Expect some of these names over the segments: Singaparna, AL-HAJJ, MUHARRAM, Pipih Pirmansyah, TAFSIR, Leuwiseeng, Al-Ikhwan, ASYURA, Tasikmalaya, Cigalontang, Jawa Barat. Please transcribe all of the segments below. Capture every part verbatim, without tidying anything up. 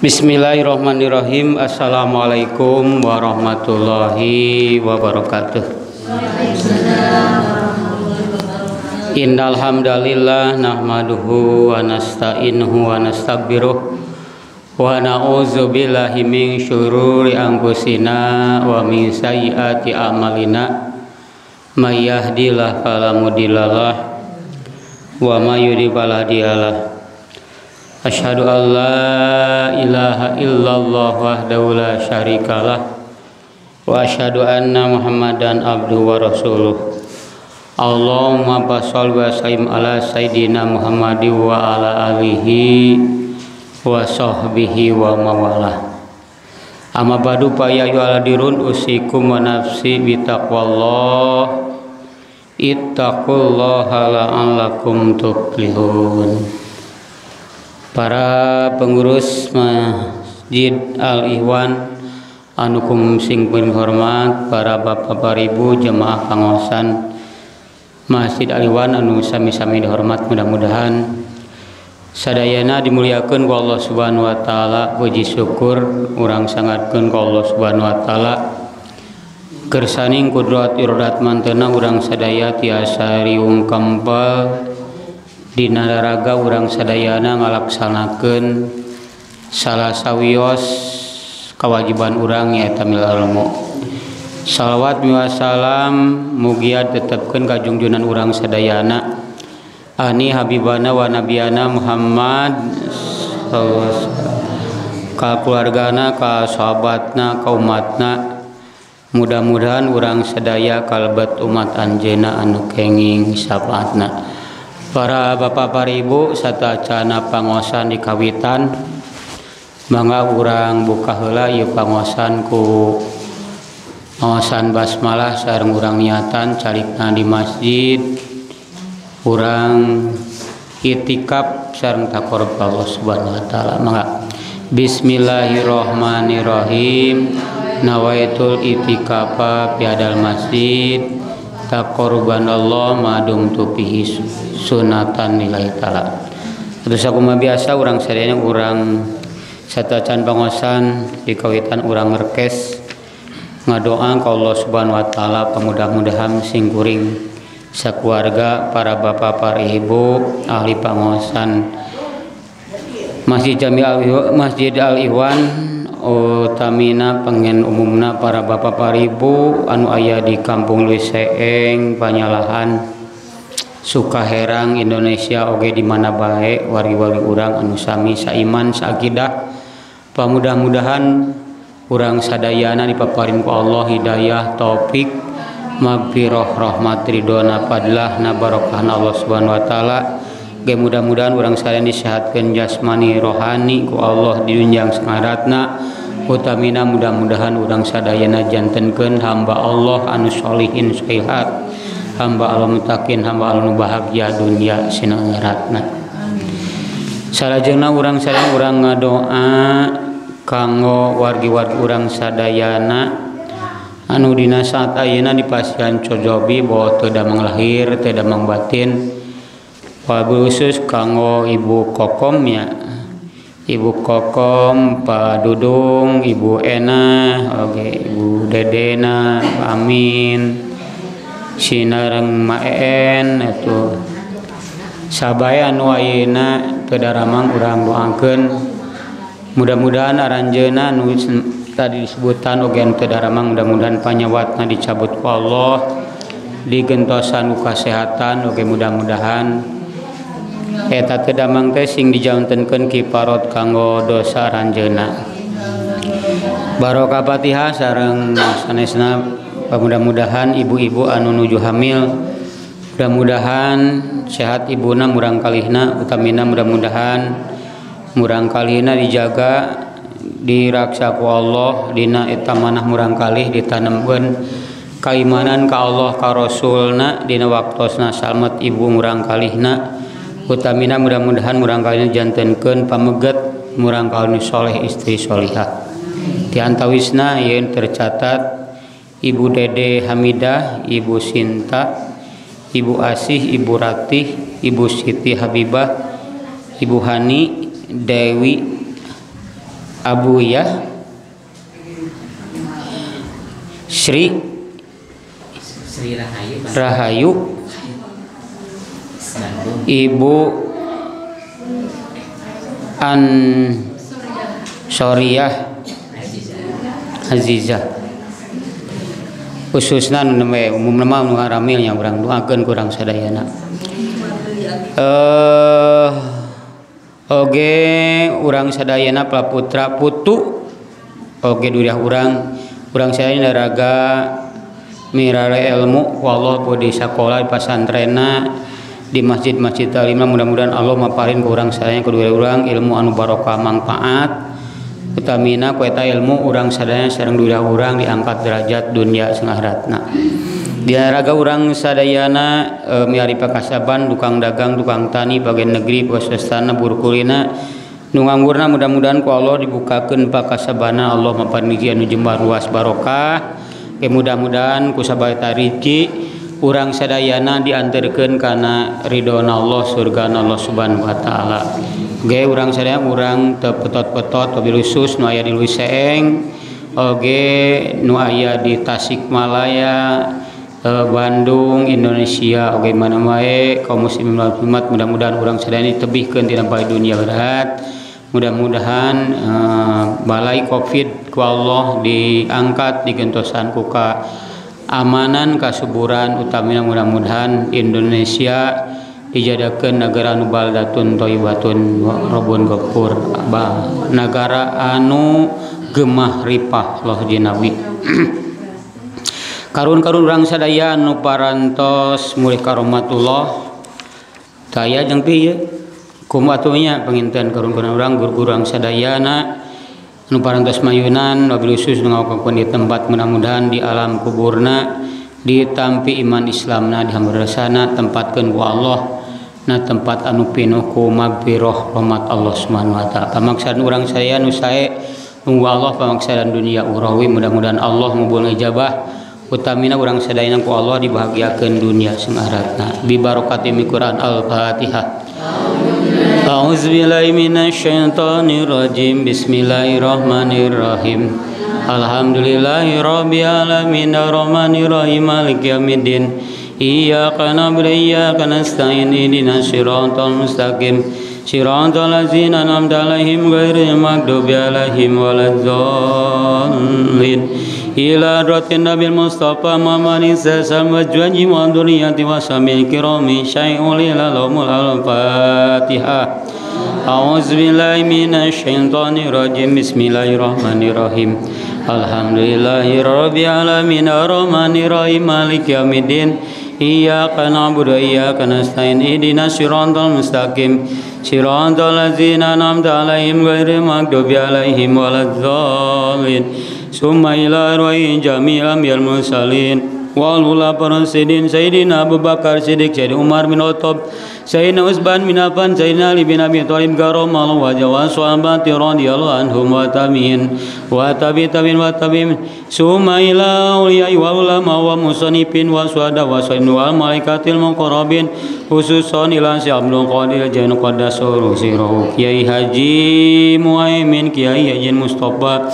Bismillahirrahmanirrahim. Assalamualaikum warahmatullahi wabarakatuh. Innal hamdalillah nahmaduhu wa nasta'inuhu wa nastaghfiruh wa na'udzu billahi min syururi anfusina wa min sayyiati a'malina may yahdihillahu fala mudhillalah wa may yudhlil fala hadiyalah. Asyhadu an la ilaha illallah wahdahu la syarikalah wa asyhadu anna Muhammadan abduhu wa rasuluh. Allahumma shalli wa sallim ala sayidina Muhammad wa ala alihi wa sahbihi wa mawalah. Amma ba'du fa ya ayyuhalladziina usikum wa nafsi bitaqwallah ittaqullaha la'allakum tuflihun. Para pengurus Masjid Al-Ikhwan anukum sing pun hormat, para bapak-bapak ibu jemaah pangosan Masjid Al-Ikhwan anu sami-sami dihormat, mudah-mudahan sadayana dimuliakeun ku Allah Subhanahu wa taala. Puji syukur urang sangatkeun ku Allah Subhanahu wa taala. Kersaning kudrat irodat mantena urang sadaya tiasa riung kempel dina daraga urang sadayana ngalaksanakeun salah sawios kewajiban urang nyaeta milal ilmu. Salawat miwasalam mugia tetepkeun ka junjunan urang sadayana ani habibana wa nabiyana Muhammad sallallahu alaihi wasallam, ka keluargana, ka sahabatna, ka umatna. Mudah-mudahan urang sadaya kalebet umat anjeunna anu kenging syafaatna. Para bapak para ibu sarta acana pangosan di kawitan, mangga urang buka heula ieu pangosan ku pangosan basmalah sareng urang niatan carikna di masjid, urang itikaf sareng taqarrub ka Allah Subhanahu wa taala. Mangga bismillahirrahmanirrahim. Nawaitul itikafa fi hadal masjid taqarruban Allah madum tupihi sunatan nilai ta'ala. Terus aku mah biasa orang sadayana orang satu acan pangosan di kawitan orang ngerkes ngadoa ka Allah Subhanahu wa taala pamudah-mudahan sing kuring sakeluarga para bapak para ibu ahli pangosan Masjid Jami Masjid Al-Ikhwan utamina pengen umumna para bapak para ibu anu aya di kampung Leuwiseeng, Panyalahan, Sukaherang, Indonesia oge di mana bae wari-wari urang anu sami saiman saakidah. Pamudah-mudahan urang sadayana dipaparin ku Allah hidayah, taufik, magfirah, rahmat, ridhona, fadlah, nabarokah Allah Subhanahu wa taala. Ge mudah-mudahan urang sadayana disehatkeun jasmani rohani ku Allah, diunjang sangaratna. Utamina mudah-mudahan urang sadayana jantenkeun hamba Allah anu sholihin sholihat, hamba Allah mutakin, hamba Allah nu bahagia dunia sina akhiratna. Salajengna urang sadayana urang ngadoa kanggo wargi-wargi urang sadayana anu dina saat ayeuna dipasihan cojobi bahwa teu damang lahir teu damang batin. Khusus kanggo ibu kokom ya, ibu kokom, Pak Dudung, ibu Ena, oke, ibu Dedena, Pak Amin, sinareng Maen, itu sabaya anu ayeuna teu daramang urang doakeun. Mudah-mudahan aranjeunna anu tadi disebutan oge anu teu daramang mudah-mudahan panyawatna dicabut ku Allah, digentosan ku kasehatan oge mudah-mudahan. Eta teu damang teh sing dijauntenkeun kiparot kanggo dosa ranjeunna. Barokah Fatihah sareng sanesna. Mudah-mudahan ibu-ibu anu nuju hamil mudah-mudahan sehat ibuna murang kalihna, utamina mudah-mudahan murang kalihna dijaga diraksa ku Allah, dina eta manah murang kalih ditanemkeun kaimanan ka Allah ka Rasulna dina waktosna salmet ibu murang kalihna. Utamina mudah-mudahan murang kalina jantenkeun pameget murang kalina soleh istri solihah. Di antawisna yang tercatat ibu Dede Hamidah, ibu Sinta, ibu Asih, ibu Ratih, ibu Siti Habibah, ibu Hani, Dewi Abuyah Sri Sri Rahayu, Rahayu Ibu An Soriyah Azizah khususnya umumnya mengaramilnya orang duakan kurang sadayana eh oge urang sadayana plaputra putu oge duriah urang urang sadayana daraga mirare ilmu wallah ku di sakola di pasantrena di masjid-masjid talimna mudah-mudahan Allah maparin ke urang sadayana ku duriah urang ilmu anu barokah manfaat utamina ku eta ilmu urang sadayana sareng duriah urang diangkat derajat dunia sangharatna di raga urang sadayana e, miari pakasaban tukang dagang tukang tani bagian negeri pagastana burkulina nu nganggurna mudah-mudahan ku Allah dibukakeun pakasabana Allah mapaniki anu jembar luas barokah e, mudah-mudahan ku sabarita rezeki urang sadayana dianterkeun kana ridhona Allah surgana Allah subhanahu wa taala ge urang sadayana urang teu petot-petot wabil khusus nu aya di Leuwiseeng oge nu aya di Tasikmalaya Bandung, Indonesia, oke mana mae kaum muslimin wal muslimat mudah-mudahan urang sadayana ditebihkeun tina bae dunia berat. Mudah-mudahan uh, balai Covid ku Allah diangkat digentosan ku ka amanan kasuburan utamina mudah-mudahan Indonesia dijadakeun negara anu baldatun thayyibatun rabbun ghafur negara anu gemah ripah loh jinawi karun-karun urang sadaya anu parantos mulih karomatullah daya jeung piye kumatunya panginten karun-karun urang guru-guru urang sadayana anu parantos mayunan wabil khusus ngawakakeun di tempat mudah-mudahan di alam kuburna ditampi iman Islamna di hambursana tempatkeun ku Allah na tempat anu pinuh ku magfirah rahmat Allah subhanahu wa taala pamaksaan urang sadaya nu sae nu Allah pamaksaan dunia urawi mudah-mudahan Allah ngabulna ijabah utamina urang sadayana ku Allah dibahagiakeun dunia jeung akhiratna bi barokati Al-Qur'an Al-Fatihah. A'udzubillahi minasyaitonir rajim. Bismillahirrahmanirrahim. Alhamdulillahirabbil alamin arrahmanir rahim maliki yaumiddin. Iyyaka na'budu wa iyyaka nasta'in ihdinas siratal mustaqim. Siratal ladzina an'amta 'alaihim ghairil maghdubi 'alaihim waladdallin. Ila ratin nabil Mustafa Muhammadin sasam wajwaji wa duriyati wa samil kirami syai'ul ilalumul al-Fatihah. A'udzubillahi minasyaitonirrajim. Bismillahirrahmanirrahim. Alhamdulillahirabbil alamin arrahmanirrahim maliki yaumiddin. Iyyaka na'budu wa iyyaka nasta'in ihdinas siratal mustaqim. Siratal ladzina an'amta 'alaihim ghairil maghdubi 'alaihim waladdallin. Summa ila arwahi jamil ambiyal mursalin wal ula para sidin Sayyidina Abu Bakar Siddiq, Sayyidina Umar bin Khattab, Sayyidina Utsman bin Affan, Sayyidina Ali bin Abi Thalib karramallahu wajhahu wa sahabati radhiyallahu anhum wa tabi'in wa tabi tabi'in wa tabi'in summa ila awliyai wa ulama wa musannifin wa suhada wa sayyidin wa malaikatil muqarrabin khususan ila Syekh Abdul Qadir Jainul Qaddas sirruhu Kiai Haji Muhaimin Kiai Haji Mustafa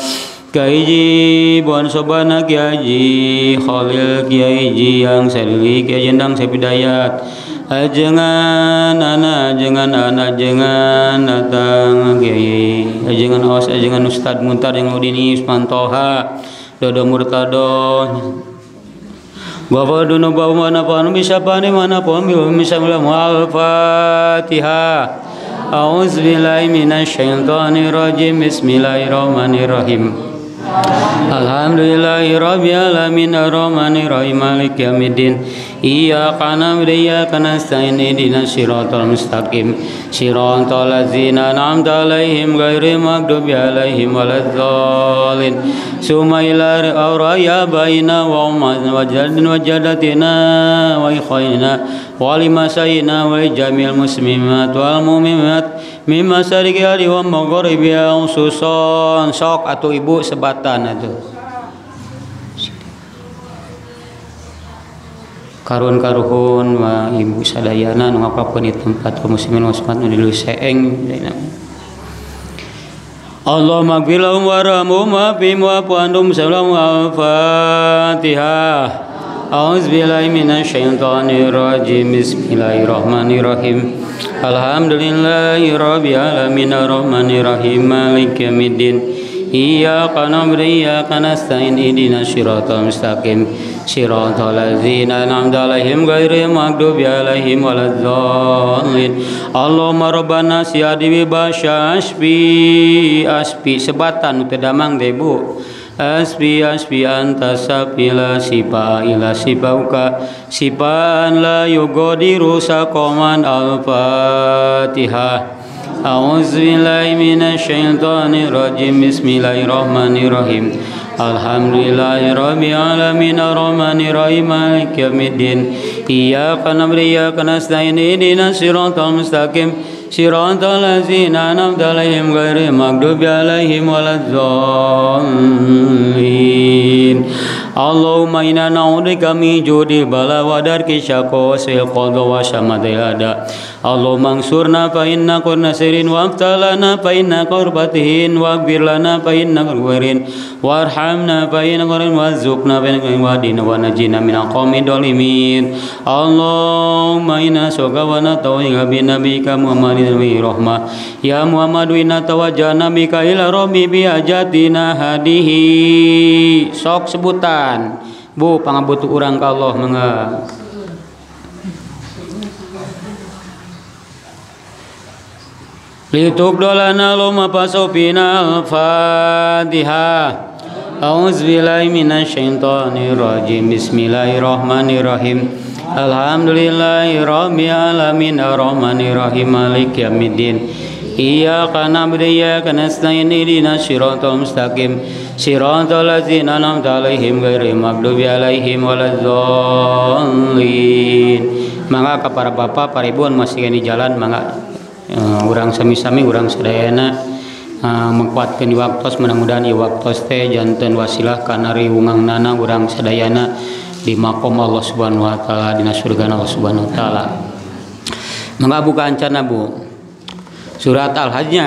Kiai Buan Sobana Kiai Khalil Kiai yang Seri Kiai Jendang Sepidayat Ajengan Ana Ajengan Ana Ajengan Datang Kiai Ajengan Os Ajengan Ustadz Muntar yang Udini Usmantoha Dodo Murtado Bapak Duno Bapak Mana Paham Bisa Pani Mana Paham Bisa Mula Al-Fatihah. A'udzubillahi minasyaitonirrajim. Bismillahirrahmanirrahim. Alhamdulillahirabbil alamin arrahmanir rahim maliki yaumiddin. Iyyaka na'budu wa iyyaka nasta'in ihdinas siratal mustaqim. Siratal ladzina an'amta 'alaihim ghairil maghdubi 'alaihim waladdallin. Summa ila arwaya baina wa wajadna wajadatina wa ikhayna wa limasayna wa jamil muslimat wal mu'minat mimma syariqi ali wa maghribi khususan sok atau ibu sebat karun-karuhun wa ibu sadayana nu ngapapun di tempat muslimin wasmat nu di Leuwiseeng Allahumma gfir lahum warhamhum wa'afihim wa'fu anhum sallallahu al-Fatihah. A'udzubillahi minasyaitonir rajim. Bismillahirrahmanirrahim. Alhamdulillahirabbil alamin arrahmanir rahim maliki yaumiddin. Iyyaka na'budu wa iyyaka nasta'in ihdinas shiratal mustaqim. Shiratal ladzina an'amta 'alaihim ghairil maghdubi 'alaihim waladdallin. Allahumma rabbana si'adhi bashashbi asbi sebatan utedamang debu. Asbi asbi anta sabila sipa ila sipauka sipaan la yugodiru saqaman al-Fatihah. A'udzubillahi minasyaitonir rajim. Bismillahirrahmanirrahim. Alhamdulillahirabbil alamin arrahmanir rahim maliki yaumiddin. Iyyaka na'budu wa iyyaka nasta'in ihdinas shiratal mustaqim. Shiratal ladzina an'amta 'alaihim ghairil maghdubi 'alaihim waladdallin. Allahumma inna na'udzubika min judi bala wa darki syaqwa wa samadil ada. Allahumma ansurna fa inna nasirin wa abtalana fa inna qurbatihin wa aghfir lana fa inna ghafirin warhamna fa inna ghafirin warzuqna fa inna wadina wa najina minal qaumid dhalimin. Allahumma inna sagawana tawajjaha bi nabika Muhammad Rahmah. Ya Muhammadu inna tawajjahna bika ila rabbi bi hajatina hadihi. Sok sebutan bu pangabutuh urang ka Allah mangga. Lituk dolana loma pasopina al-Fatihah. A'udzubillahi minasyaitonir rajim. Bismillahirrahmanirrahim. Alhamdulillahirabbil alamin arrahmanirrahim maliki yaumiddin. Iyyaka na'budu wa iyyaka nasta'in ihdinas shiratal mustaqim. Shiratal ladzina an'amta 'alaihim ghairil maghdubi 'alaihim waladdallin. Mangga ka para bapak paribuan masih di jalan mangga uh, urang sami-sami urang sadayana uh, mengkuatkeun waktos mudah-mudahan ieu waktos teh janten wasilah kana riwunganna urang sadayana di makom Allah Subhanahu wa taala di surga Allah Subhanahu wa taala. Mangga buka ancana Bu. Surat Al-Hajj.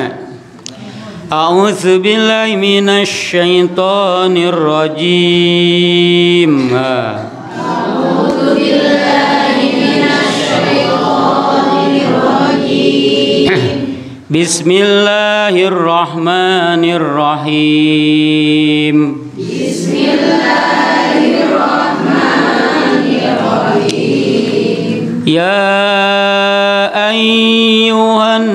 A'udzu billahi minasyaitonir rajim. A'udzu billahi minasyaitonir rajim. Bismillahirrahmanirrahim. Bismillahirrahmanirrahim. Ya ayyuhan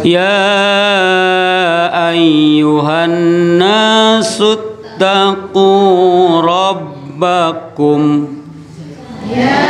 Ya ayyuhan nasu taqu rabbakum. Ya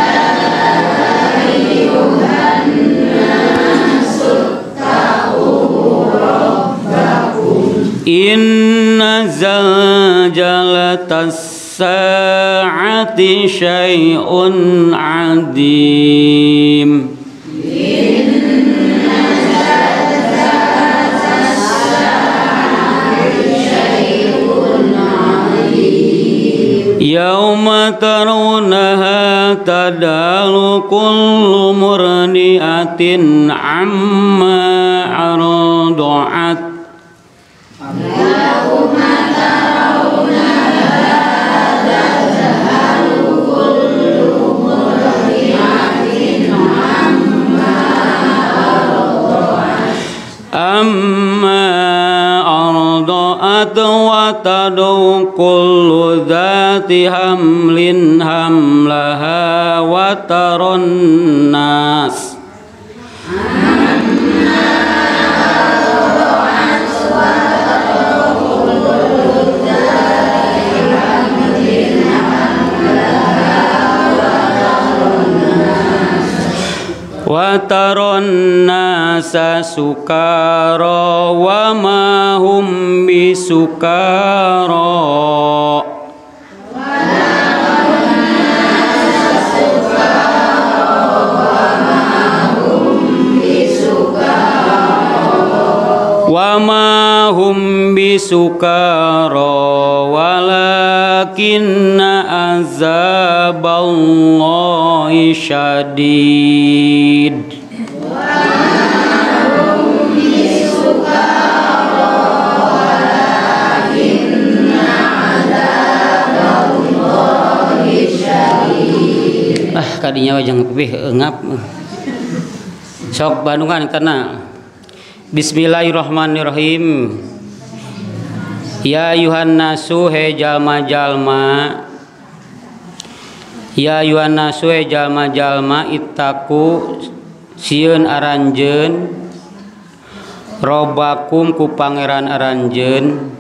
ayyuhan nasu taqu rabbakum. Inna zalzalatas sa'ati syai'un 'adzim. Inna zalzalatas-sa'ati syai'un 'adzim. Yauma tarawnaha tad'alu kullu murdi'atin 'amma arda'at. Tad'u kullu dzati hamlin hamlaha wa taron nas. Wa taron nasa sukara wa ma hum bisukara. Wa taron nasa sukara wa ma hum bisukara. Wa ma hum bisukara walakinna azaballahi syadid. Wa ma hum kadinya wajang pipih engap sok Bandungan kena. Bismillahirrahmanirrahim. Ya ayuhan nasu he jalma jalma, ya ayuhan nasu he jalma jalma ittaku sieun aranjeun robakum ku pangeran aranjeun.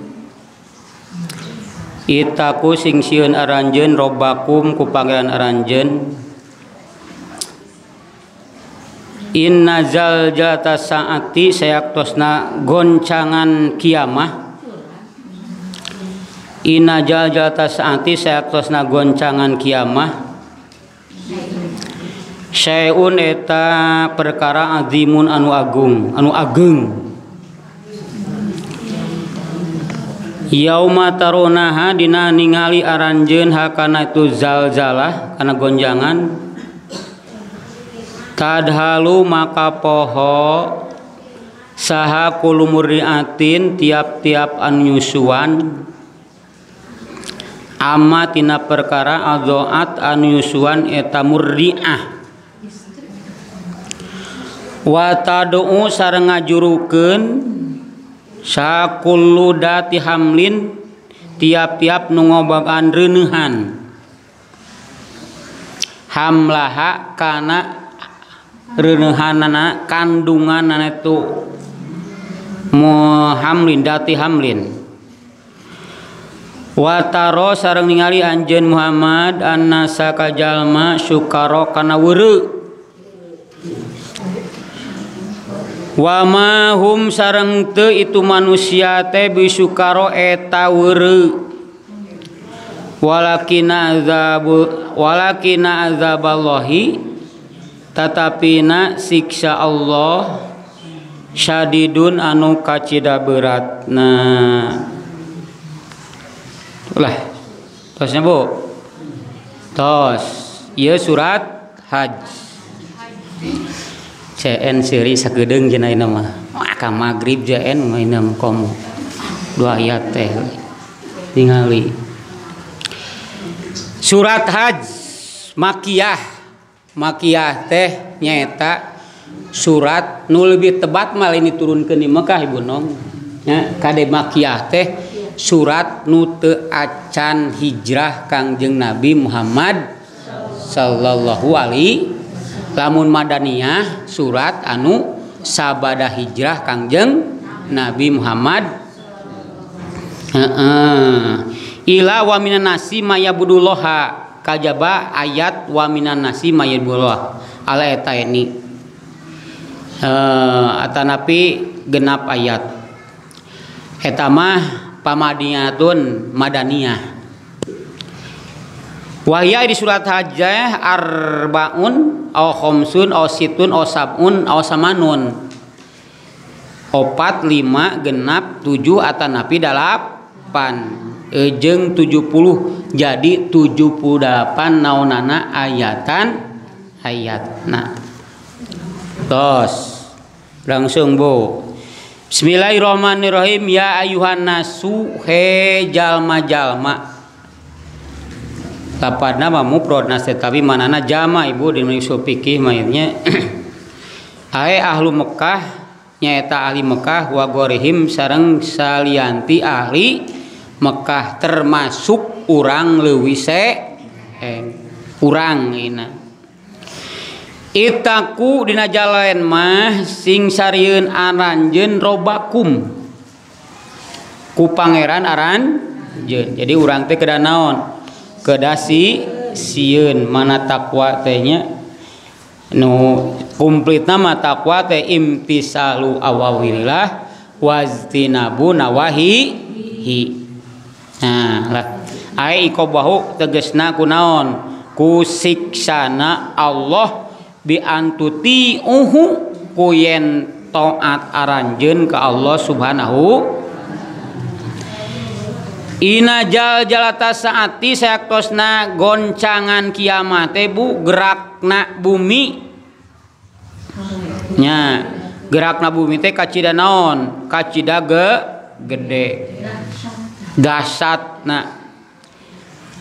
Itaku sing sieun aranjeun robakum ku pangeran aranjeun. Inna zaljata saati sayaktosna goncangan kiamah. Inna zaljata saati sayaktosna goncangan kiamah. Syai'un eta perkara azimun anu agung, anu ageng. Yauma tarunaha dina ningali aranjeun hakana itu zalzalah kana goncangan. Tadhalu maka poho saha kulumuriatin tiap-tiap anyusuan ama tina perkara adzoat anyusuan eta murriah wataduu sareng ngajurukeun saha kuludati hamlin tiap-tiap nungobagaan reneuhan hamlaha kana reneuhanana kandungan itu muhamlin dati hamlin wataro sareng ningali anjeun Muhammad annasa kajalma sukaro kana weureu wama hum sareng teu itu manusia teh bisukaro eta weureu walakina azabu walakina azaballahi tetapi na siksa Allah syadidun anu kacida berat. Nah, lah, tosnya bu, tos, ya surat Hajj, C N seri sakeudeung cenah ieu mah, ka magrib C N mainam komo, dua ayat teh, tingali, surat Hajj, Makiyah. Makiyah teh nyata surat nu lebih tebat mal ini turunkeun di Mekah ibu nong ya, kade makiyah teh surat nu teu acan hijrah kangjeng Nabi Muhammad sallallahu alaihi lamun madaniyah surat anu sabada hijrah kangjeng Nabi Muhammad heeh ila wa minan nasi mayabudulloha kajaba ayat wa minan nasi mayyadulah ala eta ini eh atanapi genap ayat eta mah pamadiyatun madaniyah wahya di surat Hajj arbaun aw khamsun aw situn aw sabun aw samanun opat lima genap tujuh atanapi dalapan ejeng tujuh puluh jadi tujuh puluh delapan naonana ayatan ayatna. Tos langsung bu. Bismillahirrahmanirrahim. Ya ayuhan nasu he jalma jalma lapadna mamufrad nas tapi manana jama ibu di usul fikih mainnya ae ahlu Mekah nyaeta ahli Mekah wa gorihim sareng salianti ahli Mekah termasuk urang Leuwiseeng eh, urang ina itaku dina jalaen mah sing sarieun aranjeun robakum ku pangeran aranjeun jadi urang teh kedah naon kedah si sieun mana takwa teh nya nu kumplitna mah takwa teh imtisalu awawillah waztinabu nawahihi. Nah, lah ai ikobahu tegesna kunaon ku siksana Allah biantuti uhu ku yen taat aranjeun ka Allah subhanahu ina jaljalata saati sayaktosna goncangan kiamat teh bu gerakna bumi nya gerakna bumi teh kacida naon kacida ge gede dasatna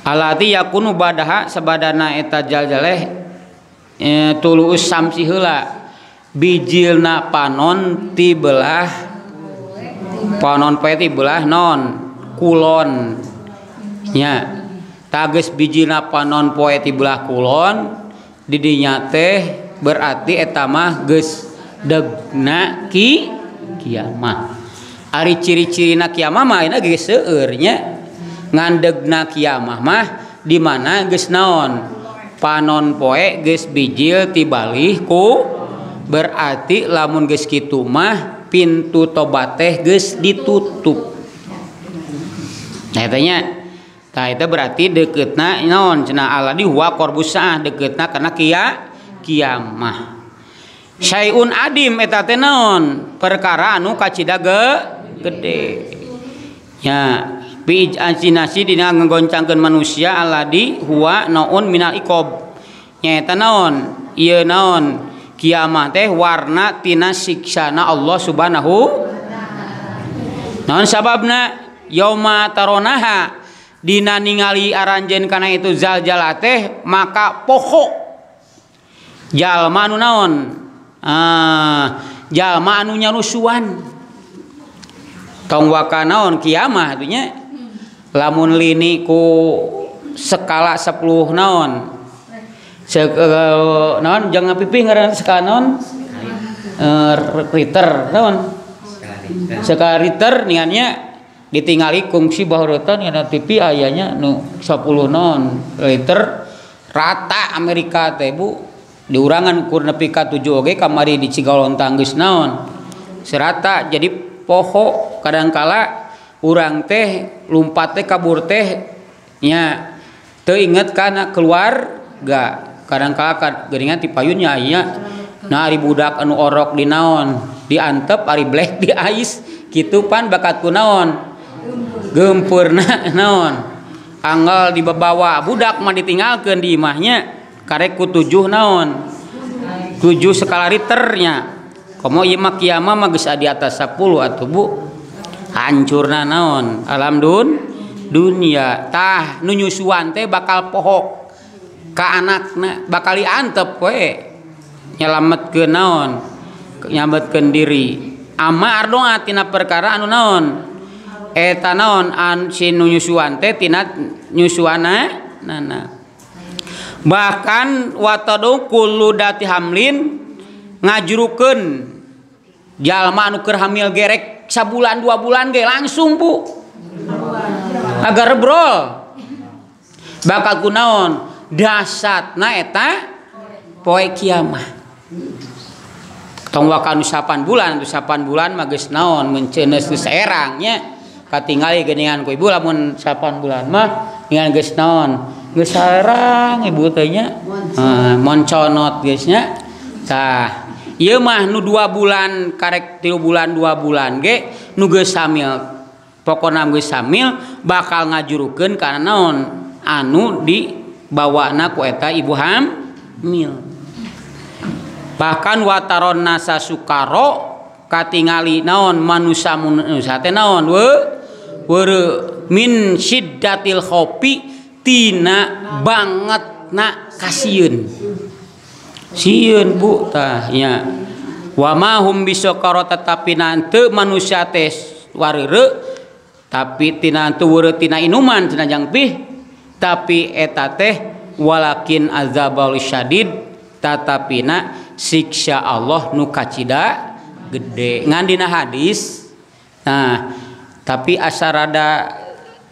alati yakunu badaha sabadana eta jaljaleh e, tuluus samsi heula bijilna panon tibelah panon peti belah non kulon nya tages bijilna panon poe tibelah kulon didinya teh berarti eta mah geus degna ki kiamah. Ari ciri-cirina kiamah mah ayeuna geus seueur nya. Ngandegna kiamah mah di mana geus naon panon poe geus bijil tibalih ku berarti lamun geus kitu mah pintu tobat teh geus ditutup. Nah eta nya tah eta berarti deuketna naon cenah Allah di huwa qorbus saah deuketna kana kia kiamah. Syai'un adim eta teh naon perkara anu kacida gede nya bi ajinasi dina nggoncangkeun manusia aladi huwa naun minal iqob nya eta naon ieu naon kiamah teh warna tina siksana Allah subhanahu naon sababna yauma taronaha dina ningali aranjeun kana itu zalzalah teh maka poho jalma anu naon ah jalma anu nyarusuan tong waka naon kiamah atunya lamun lini ku skala sepuluh naon sekal naon jangan pipih ngaran skala naon liter naon skala liter niannya ditingali kungsi bahurutan ngana pipih ayahnya nu sepuluh naon liter rata Amerika teh bu diurangan ukur nepi ka tujuh oge kamari di Cigalontang geus naon serata jadi poho kadangkala urang teh lumpat teh kabur teh nya teu inget kana keluarga kadang-kadang geuningan ti payunnya aya nah ari budak anu orok di naon diantep ari blek di ais kitu pan bakat ku naon gempeurna naon anggal dibabawa budak mah ditinggalkeun di imahnya karek ku tujuh naon tujuh skala liternya komo ieu mah kiamah mah geus di atas sepuluh atuh bu hancurna naon alam dun dunia tah nu nyusuan teh bakal pohok ka anakna bakal diantep we nyelametkeun naon nyametkeun diri ama ardoa tina perkara anu naon eta naon an si nu nyusuan teh tina nyusuana nana bahkan watadu kullu dati hamlin ngajurukeun jalma anu keur hamil gerek sabulan dua bulan ge langsung bu agar rebrol bakal kunaon dasatna eta poe kiamah tong wakanu sapan bulan tu sapan bulan mah geus naon menceneh geus erang nya katingali geuningan ku ibu lamun sapan bulan mah ngan geus naon geus erang ibu teh nya heeh monconot geus nya tah ieu mah nu dua bulan karek tilu bulan dua bulan ge nu geus hamil pokona geus hamil bakal ngajurukeun kana naon anu dibawana ku eta ibu hamil bahkan wataron nasa sukaro katingali naon manusa manusa teh naon weureu min syiddatil khaufi tina bangetna kasieun sieun bu tahnya wamahum bisokaro tetapi nanti manusia tes warere tapi tina nanti were tina inuman tina jangpih tapi eta teh walakin azabul syadid tetapi na siksa Allah nu kacida gede ngan dina hadis nah tapi asa rada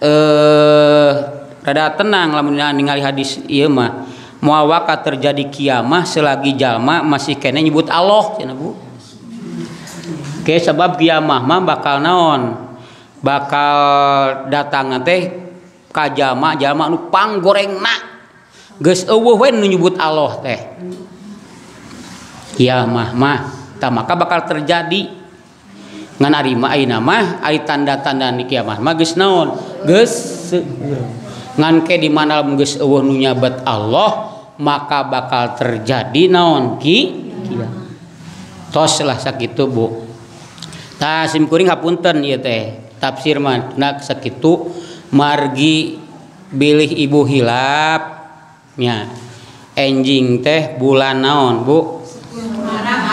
eh rada tenang lamun ningali hadis ieu mah muawaka terjadi kiamah selagi jalma masih kena nyebut Allah cina bu. Oke sebab kiamah mah bakal naon bakal datang teh ka jalma jalma nu panggorengna geus eueuh we nu nyebut Allah teh kiamah mah tah maka bakal terjadi ngan ari mah ayeuna mah ari tanda-tanda ni kiamah mah geus naon geus nganke di mana lamun geus eueuh nu nyabat Allah maka bakal terjadi naon ki tos lah sakitu bu tah simkuring hapunten ieu teh tafsir mah nak sakitu margi bilih ibu hilap nya enjing teh bulan naon bu?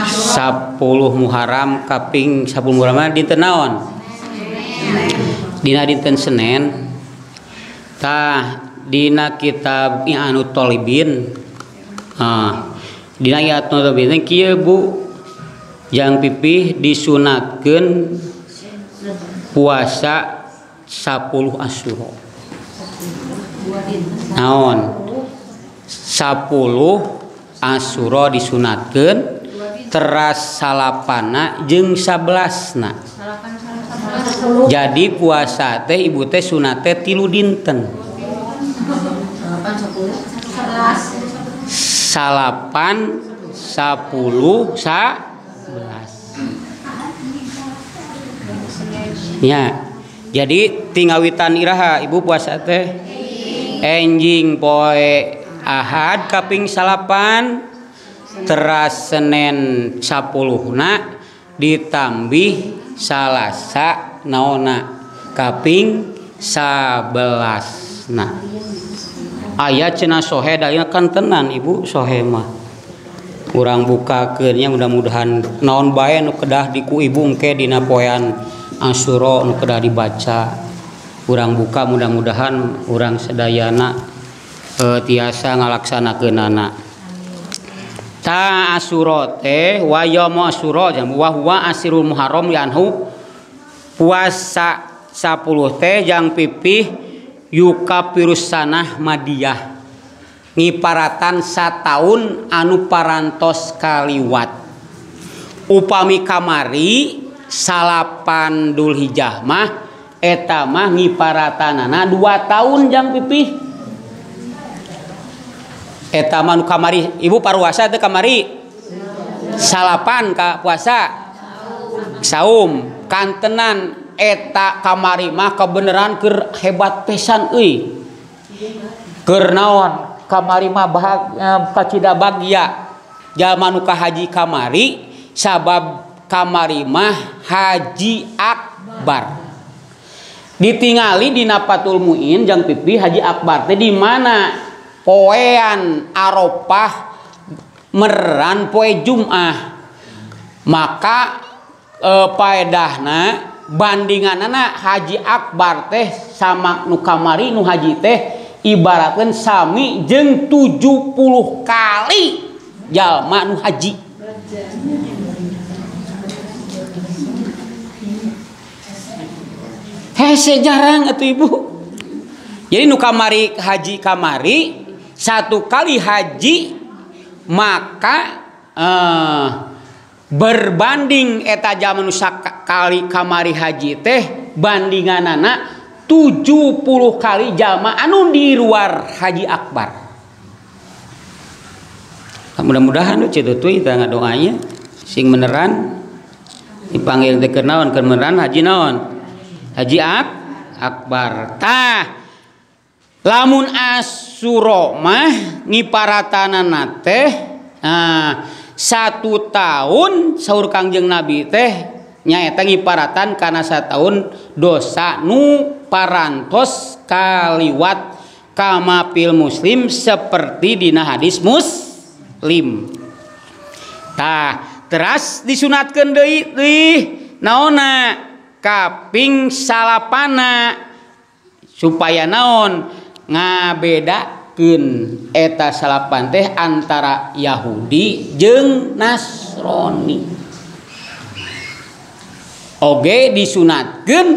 Sepuluh Muharram kaping sepuluh Muharram dinten naon? Dina dinten Senen. Tah dina kitab I'anut Thalibin. Ah, dina I'anut Thalibin kieu bu, jang pipih disunahkeun puasa sepuluh Asyura. Naon? Sepuluh Asyura disunatkeun. Teras salapana jeung sabelasna. Jadi puasa teh ibu teh sunat teh tilu dinten. Salapan sapuluh sabelas. Ya, jadi tinggawitan iraha ibu puasa teh. Enjing poe Ahad kaping salapan. Teras Senen sapuluhna ditambih Salasa naona kaping sabelasna. Aya cenah sohe dalina kan tenan ibu sohe mah. Urang bukakeun nya mudah-mudahan naon bae nu kedah diku ibu engke dina poean Asyura nu kedah dibaca. Urang buka mudah-mudahan urang sedayana e, tiasa ngalaksanakeunana. Ta Asyura teh wa yaum Asyura jam wa huwa asirul Muharram yanhu puasa sepuluh teh jang pipih yukapirus sanah madiyah ngiparatan sataun anu parantos kaliwat upami kamari salapan Dulhijjah mah eta mah ngiparatanana dua tahun jang pipih. Eta mah nu kamari ibu paruasa teh kamari salapan ka puasa saum kantenan eta kamari mah kebeneran keur hebat pesan euy keur naon kamari mah kacida bagya jalma nu ka haji kamari sabab kamari mah haji akbar ditingali dina Fathul Muin jang pipih haji akbar teh di mana poean Arafah meran poe Jum'ah maka e, paedahna bandinganana haji akbar teh sama nu kamari nu haji teh ibaratkeun sami jeung tujuh puluh kali jalma nu haji. Hese jarang atuh ibu. Jadi nu kamari haji kamari satu kali haji maka eh, berbanding eta jaman usak kali kamari haji teh bandinganana tujuh puluh kali jama anu di luar haji akbar. Mudah-mudahan tuh cetu tuh kita ngadoanya sing beneran dipanggil teh kenaon kemeran haji naon haji ak akbar tah. Lamun Asyura mah ngiparatanana teh nah, satu tahun saur Kangjeng Nabi teh nyaeta ngiparatan kana sataun dosa nu parantos kaliwat kama fil muslim seperti dina hadis muslim. Tah teras disunatkeun deui teh naona kaping salapana supaya naon ngabedakeun eta salapan teh antara Yahudi jeung Nasrani. Oge disunatkeun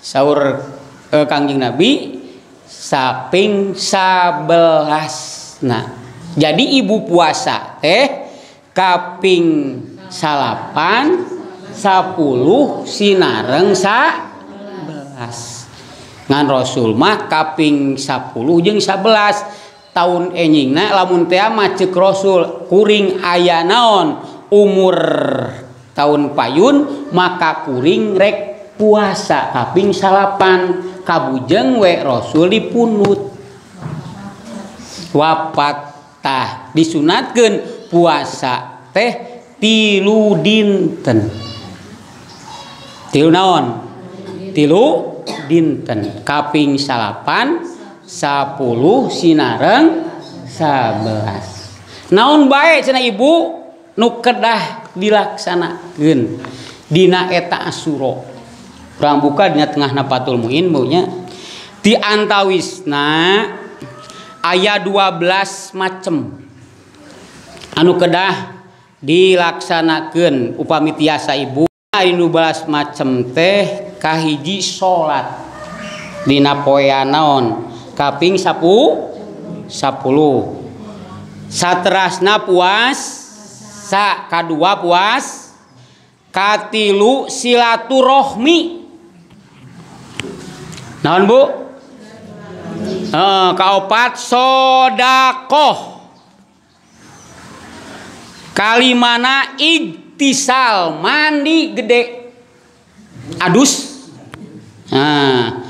saur e, Kangjeng Nabi saping sabelasna. Jadi ibu puasa teh kaping salapan sapuluh sinareng sabelas. Ngan Rasul mah kaping sepuluh jeung sabelas tahun enjingna lamun teh mah ceuk Rasul kuring aya naon umur tahun payun maka kuring rek puasa kaping salapan kabujeng we Rasul dipunut wapat tah disunatkeun puasa teh tilu dinten tilu naon tilu dinten kaping salapan sepuluh sinareng sabelas sabelas. Naon bae cenah ibu nu kedah dilaksanakeun dina eta asyura. Urang buka dina tengahna Fathul Muin maunya ti antawisna aya dua belas macem anu kedah dilaksanakeun upami tiasa ibu anu dua belas macem teh kahiji salat dina poean naon kaping sapu sepuluh. Saterasna puas, sa kadua puas, katilu silaturahmi. Naon bu? Eh, kaopat sodakoh. Kalimana iktisal mandi gede, adus. Nah,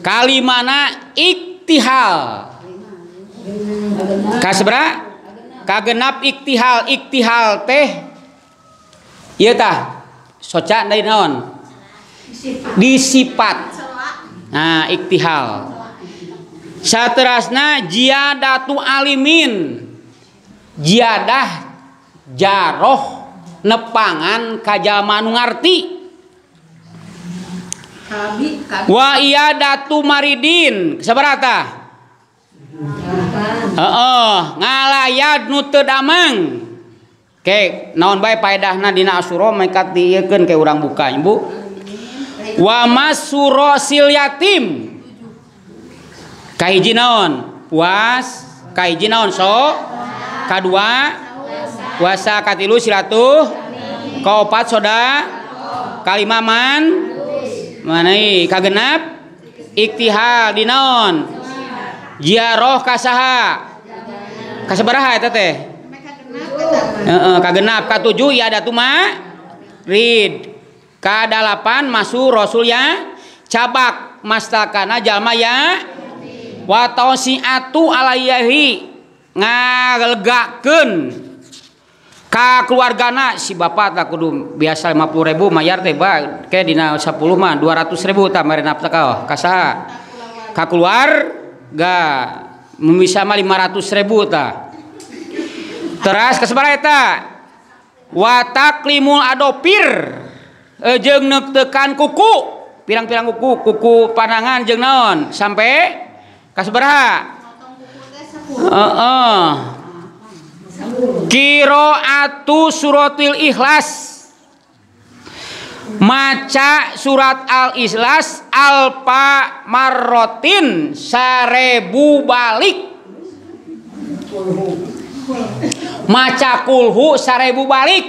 kalimana iktihal. Kasebra kagenap iktihal iktihal teh ieu tah soca dari naon disipat. Nah iktihal saterasna jiadatu alimin jiadah jaroh nepangan kajama nu ngarti wa iadatu maridin sabarata heeh, uh, ngalayad nu teu damang. Oke, naon bae paedahna dina asyura mangkat dieukeun ke urang buka, Ibu. Wa masura sil yatim. Kahiji naon? Puas, kahiji naon so? Kadua puasa, katilu silatuh, kaopat soda, kalima man, manai kagenap iktihal dinaon? Jiaroh kasaha kasabaraha eta teh heeh kagenap katujuh ya ada tuma rid kadalapan masuk rasul ya cabak mastakana jalma ya wa tausiatu alaihi ngalegakeun ka keluargana si bapak tak kudu biasa lima puluh ribu mayar teh bae ke dina sepuluh mah dua ratus ribu tah mare napta kasaha ka keluar gak memisah mah lima ratus ribu ta. Teras kasabaraha eta? Wa taklimul adopir e, jeung neuktekan kuku, pirang-pirang kuku, kuku panangan jeung naon? Sampai kasabaraha? Heeh. Qiraatu suratil ikhlas. Maca surat Al-Ikhlas alfa marrotin sarebu balik. Maca kulhu sarebu balik.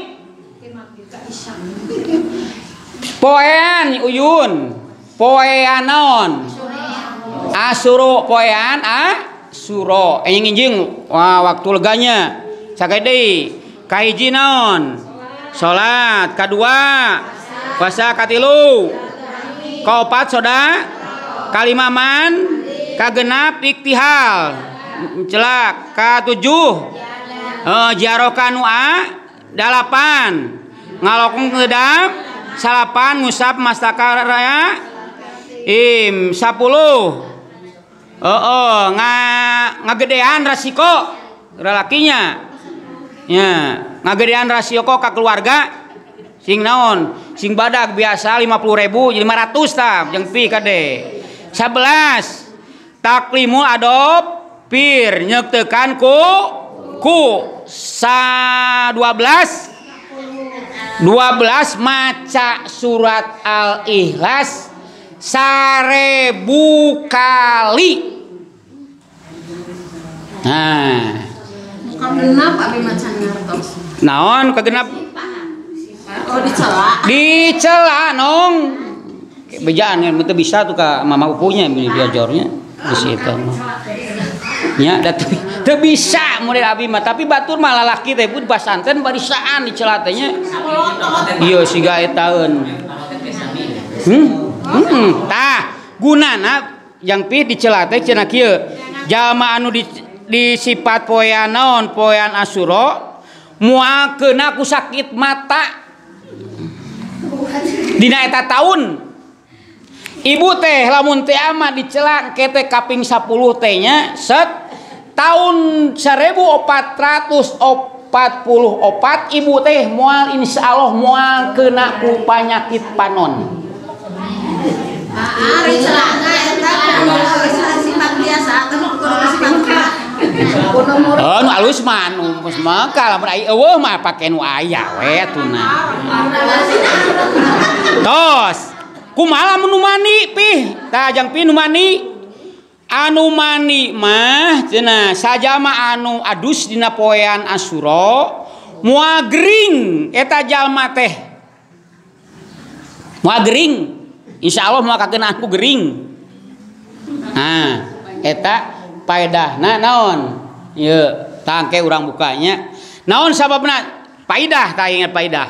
Poean uyun, poean naon? Asyura poean asyura. Enging enjing wah waktu leganya. Sakai deui. Kahiji naon? Salat. Kadua puasa katilu kaopat soda kalimaman kagenap iktihal celak katujuh eh jiaroh kanua dalapan ngalokong kedap salapan ngusap mastakaraya im sepuluh eh eh nga ngagedean rasiko lelakinya ya ngagedean rasio kok ka keluarga sing naon sing badak biasa lima puluh ribu jadi lima ratus ta jeung pi kade sebelas taklimu adop pir nyeuktekan ku ku sa dua belas dua belas maca surat Al-Ikhlas seribu kali. Nah kagenap abi maca ngartos naon kagenap oh dicela. Dicela nong. Bejaan yang betul bisa tuh kak mama pupunya yang diajarnya di situ. Nya datu teu bisa model abi mah tapi batur mah lalaki teh pun basanten barisaan dicela teh nya. Ieu siga etaeun. Hmm? Heeh. Tah gunana yang pi dicela teh cenah kieu. Jalma anu di disipat poean naon poean asyura muakeuna ku sakit mata. Dina eta tahun ibu teh lamun teh ama dicelak kete kaping sepuluh teh nya set tahun seribu empat ratus empat puluh empat ibu teh moal insyaallah moal kena ku penyakit panon. Ari celaka eta sifat biasa atuh oh, nu alus mah nu geus mah lamun ai eueuh mah pake nu aya we tuna. Tos, kumaha mun nu mani pih? Tah jang pih nu mani. Anu mani mah cenah sajama anu adus dina poean Asyura moal gering eta jalma teh. Moal gering. Insyaallah moal kakeunaan ku gering. Nah, eta paedahna naon? Ieu tangke urang bukanya. Naon sababna? Paedah tah ingat paedah.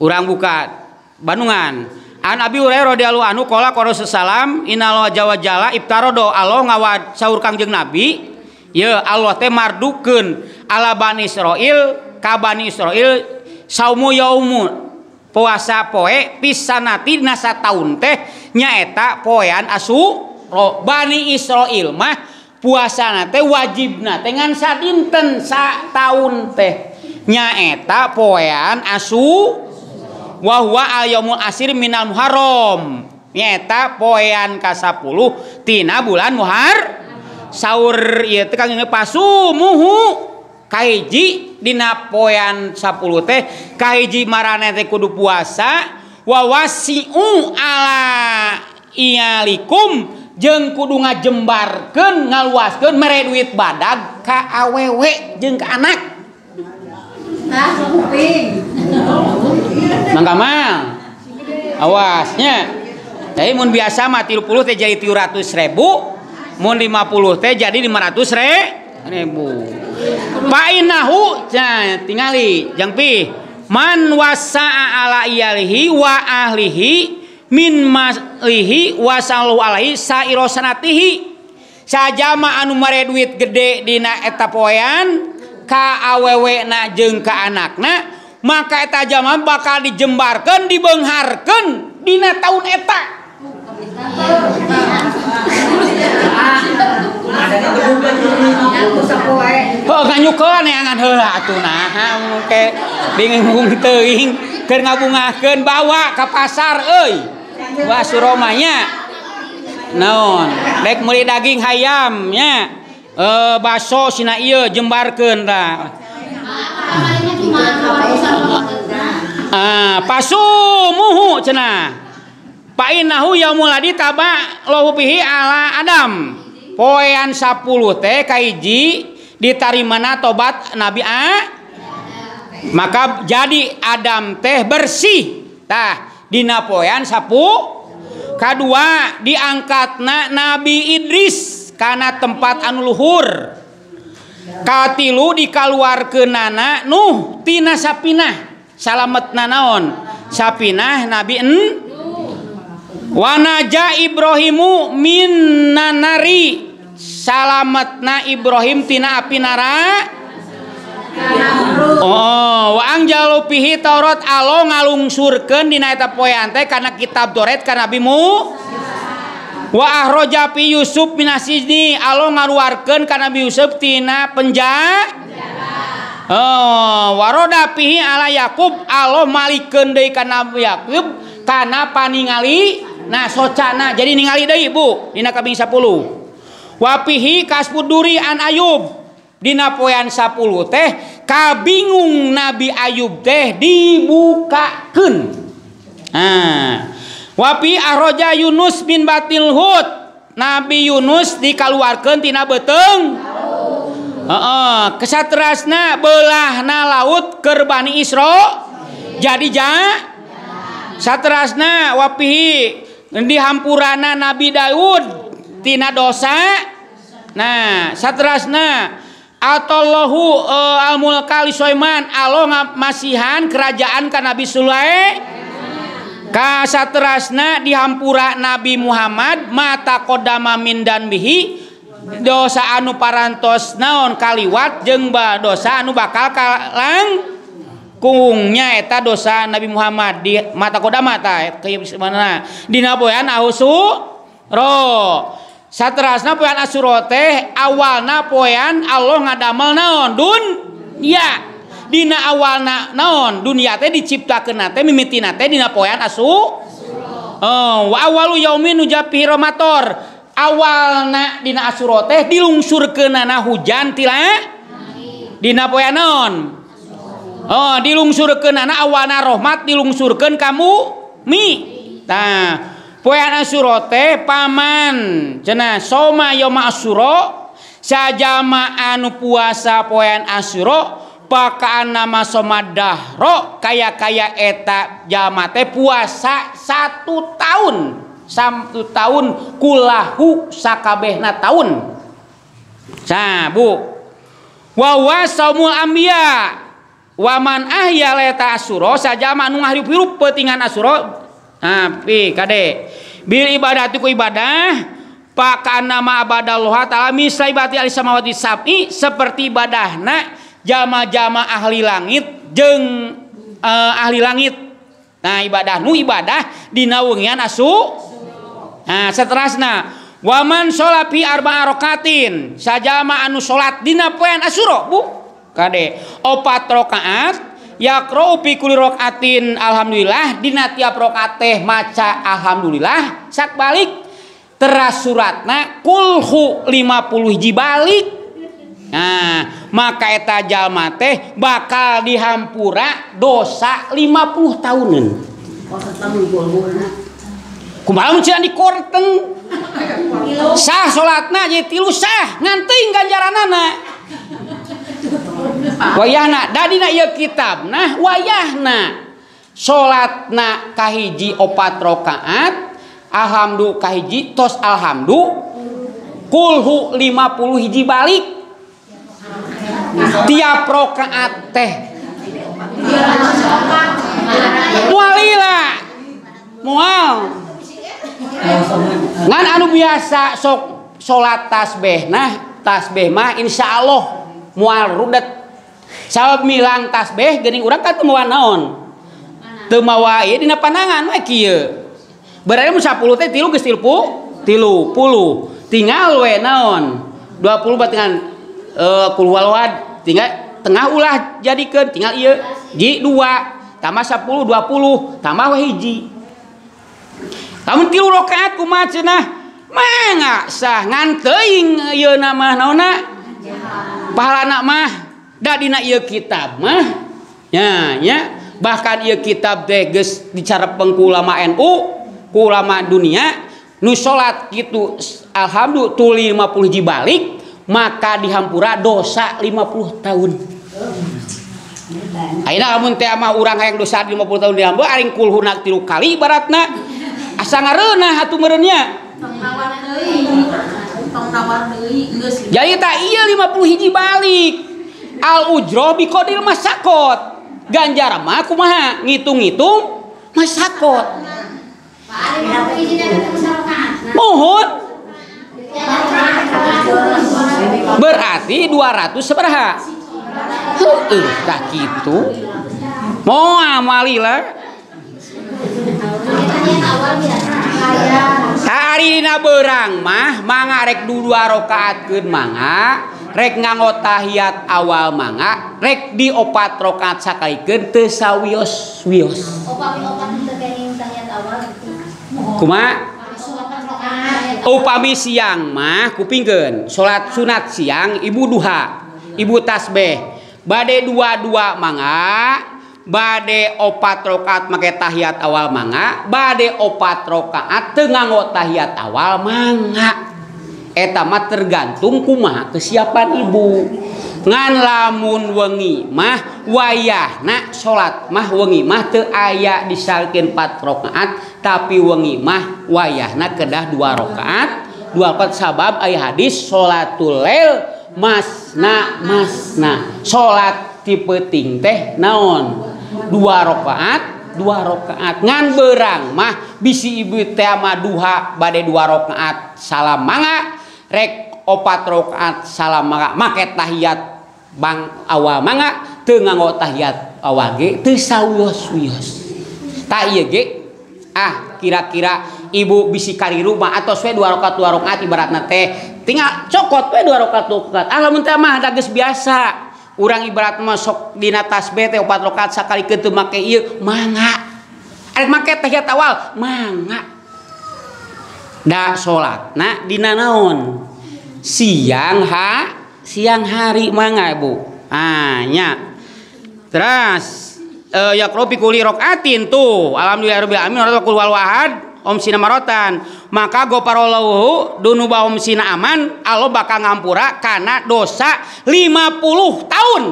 Urang buka Bandungan. An Abi Hurairah radhiyallahu anhu qala qara salam innal jawa jala ibtarodo Allah ngawad saur Kangjeng Nabi. Ieu Allah teh mardukeun ala Bani Israil ka Bani Israil saumu yaumun. Puasa poe pisanati dina sataun teh nyaeta poean Asyura. Bani Israil mah puasana teh wajibna dengan sadinten sa tahun teh nyaeta poean asu wahwa ayyamul asir minal muharram nyaeta poean kasapuluh tina bulan muhar saur ieu teh kangge pasumuhu kahiji dina poean sepuluh teh kahiji marane teh kudu puasa wawasiu ala iyalikum jeung kudu ngajembarkeun ngaluaskeun mere duit badag ka awewe jeung ka anak. Nah, kuping. Mang Kamal. Awasnya. Jadi mun biasa mah tilu puluh teh jadi tilu ratus ribu, mun lima puluh teh jadi lima ratus ribu. Painahu nah, tingali jang pi man wasaa ala iyalihi wa ahlihi min maslihi wasallahu alaihi sairo sanatihi sajama anu mere duit gede dina eta poean ka awewena jeung ka anakna maka eta jama bakal dijembarkeun dibeungharkeun dina taun eta. Heuh nganyukeun neangan heula atuh naha mun teh bingung teuing keur ngabungahkeun bawa ka pasar euy. Wah suromanya naon dek meuli daging hayam nya e, baso sina ieu jembarkeun tah ah pasumuhu cenah painahu yaumul adi taba lahu bihi ala adam poean sepuluh teh kahiji ditarimana tobat Nabi A maka jadi Adam teh bersih tah dina poean sapu kadua diangkatna Nabi Idris kana tempat anu luhur katilu dikaluarkeunana Nuh tina sapinah salametna naon sapinah Nabi en wanaja Ibrahimu minnanari salametna Ibrahim tina api neraka. Oh, waang jalu pihi Taurat Allah ngalungsurkeun dina eta poean teh kana kitab Taurat ka Nabi Musa. Wa ahroja pi Yusuf minasijni Allah ngaluarkeun ka Nabi Yusuf tina penjara. Oh, waroda pihi ala Yakub Allah malikeun deui ka Nabi Yakub kana paningali nah socana jadi ningali deui Bu dina kaping sepuluh. Wa pihi kasbuduri an Ayub dina poean sepuluh teh kabingung Nabi Ayub teh dibukakeun. Nah, wapi ahroja Yunus bin batil hut Nabi Yunus dikaluarkeun tina beteng. Heeh, kesaterasna belahna laut keur Bani Isra. Jadi ja. Saterasna wapi dihampurana Nabi Daud tina dosa. Nah, saterasna Atallahu uh, al-mulka li Sulaiman Allah ngamasihan kerajaan ka Nabi Sulaiman. Ka saterasna dihampura Nabi Muhammad mata qodama min dan bihi dosa anu parantos naon kaliwat jeung dosa anu bakal kalang kungnya eta dosa Nabi Muhammad di mata qodama ta ke mana dina boean ahusu ro Saterasna poean asyura teh awalna poean Allah ngadamel naon dunya. Dina awalna naon dunya teh diciptakeun teh mimitina teh dina poean asu. Oh, wa awalu yaumin nujapi romator. Awalna dina asyura teh dilungsurkeunana hujan tila. Dina poean naon? Oh, dilungsurkeunana awalna rahmat dilungsurkeun kamu mi. Tah poean asyura teh paman cenah soma yoma asyura sajama anu puasa poean asyura pakaan nama soma dahro kaya-kaya eta jama teh puasa satu tahun satu tahun kulahu sakabehna tahun. Nah bu wawa saumul anbiya waman ahya leta asyura sajama anu ngahirip-hirup peutingan asyura. Nah, pi kade bil ibadati ku ibadah pakaan nama abadallah ta'ala misal ibati alis samawati sab'i seperti ibadahna jama-jama ahli langit jeng uh, ahli langit. Nah ibadah nu ibadah dina weungean asu. Nah seterasna waman sholat fi arba'a rakatin sajama anu sholat dina poean asyura bu kade opat rakaat yaqra'u fi kulli rakaatin alhamdulillah dina tiap rakaat teh maca alhamdulillah sak balik teras suratna kulhu lima puluh hiji balik. Nah maka eta jalma teh bakal dihampura dosa lima puluh tahunan. Kumaha mun cenah dikorteng sah salatna jadi tilu sah nganting ganjaranana. Wayahna dadina ieu kitab nah wayahna salatna kahiji opat rakaat alhamdu kahiji tos alhamdu kulhu lima puluh hiji balik tiap rakaat teh mualila mual ngan anu biasa sok salat tasbih nah tasbih mah insyaallah mual rudet. Sabab milang tasbih geuning urang ka teu mawa naon. Teu mawa ieu dina pandangan we kieu. Berarti mun sepuluh teh tilu geus tilu puluh. Tinggal we naon? dua puluh batingan eh kul walwad tinggal tengah ulah jadikeun tinggal ieu ji dua tambah sepuluh dua puluh tambah we hiji. Lamun tilu rakaat kumaha cenah? Mangga sah ngan teuing ieuna mah naonna? Pahalana mah da dina ieu kitab mah nya nya bahkan ieu kitab teh geus dicarepeng ku ulama N U ku ulama dunia nu salat kitu alhamdulillah tu lima puluh hiji balik maka dihampura dosa lima puluh tahun. Ayeuna amun teh mah urang hayang dosa lima puluh tahun dihampura aring kulhuna tilu kali ibaratna asa ngareunah atuh meureun nya tong nawar deui tong nawar deui geus jadi tah ieu lima puluh hiji balik. Al ujroh biqadil masakot ganjar mah kumaha ngitung-ngitung masakot mohon berarti dua ratus sabaraha heueuh tah kitu moal malila harina berang mah mangarek dua rakaatkeun mangga rek nganggo tahiyat awal mangga rek di opat rakaat sakalikeun teu sawios-wios. Kumaha? Upami siang mah kupingkeun salat sunat siang ibu duha, ibu tasbih. Bade dua-dua mangga, bade opat rakaat make tahiyat awal mangga, bade opat rakaat teu nganggo tahiyat awal mangga. Eta mah tergantung kumaha kesiapan ibu. Ngan lamun wengi mah wayahna salat mah wengi mah teu aya disalikeun empat rakaat tapi wengi mah wayahna kedah dua rakaat. Dua rakaat sabab aya hadis salatul lail masna masna. Salat ti peuting teh naon? Dua rakaat, dua rakaat. Ngan berang mah bisi ibu teh mah duha bade dua rakaat salam mangga rek opat rakaat salam mangga make tahiyat bang awal mangga teu nganggo tahiyat awal ge teu sawios-wios. Tah ieu ge ah kira-kira ibu bisi kari rumah atau we dua rokat dua rokat ibaratna teh tinggal cokot we dua rokat dua rokat alamun teh mah dages biasa urang ibarat masuk di natas bete opat rokat sakali keunteu make ieu mangga arek make teh tawal mangga da salatna dina naon siang ha siang hari mangga bu ah nya terus yaqrobi kulli rakaatin tuh alhamdulillahirabbil alamin wal wal wahad om sina marotan maka goparollahu dunuba om sina aman Allah bakal ngampura kana dosa lima puluh tahun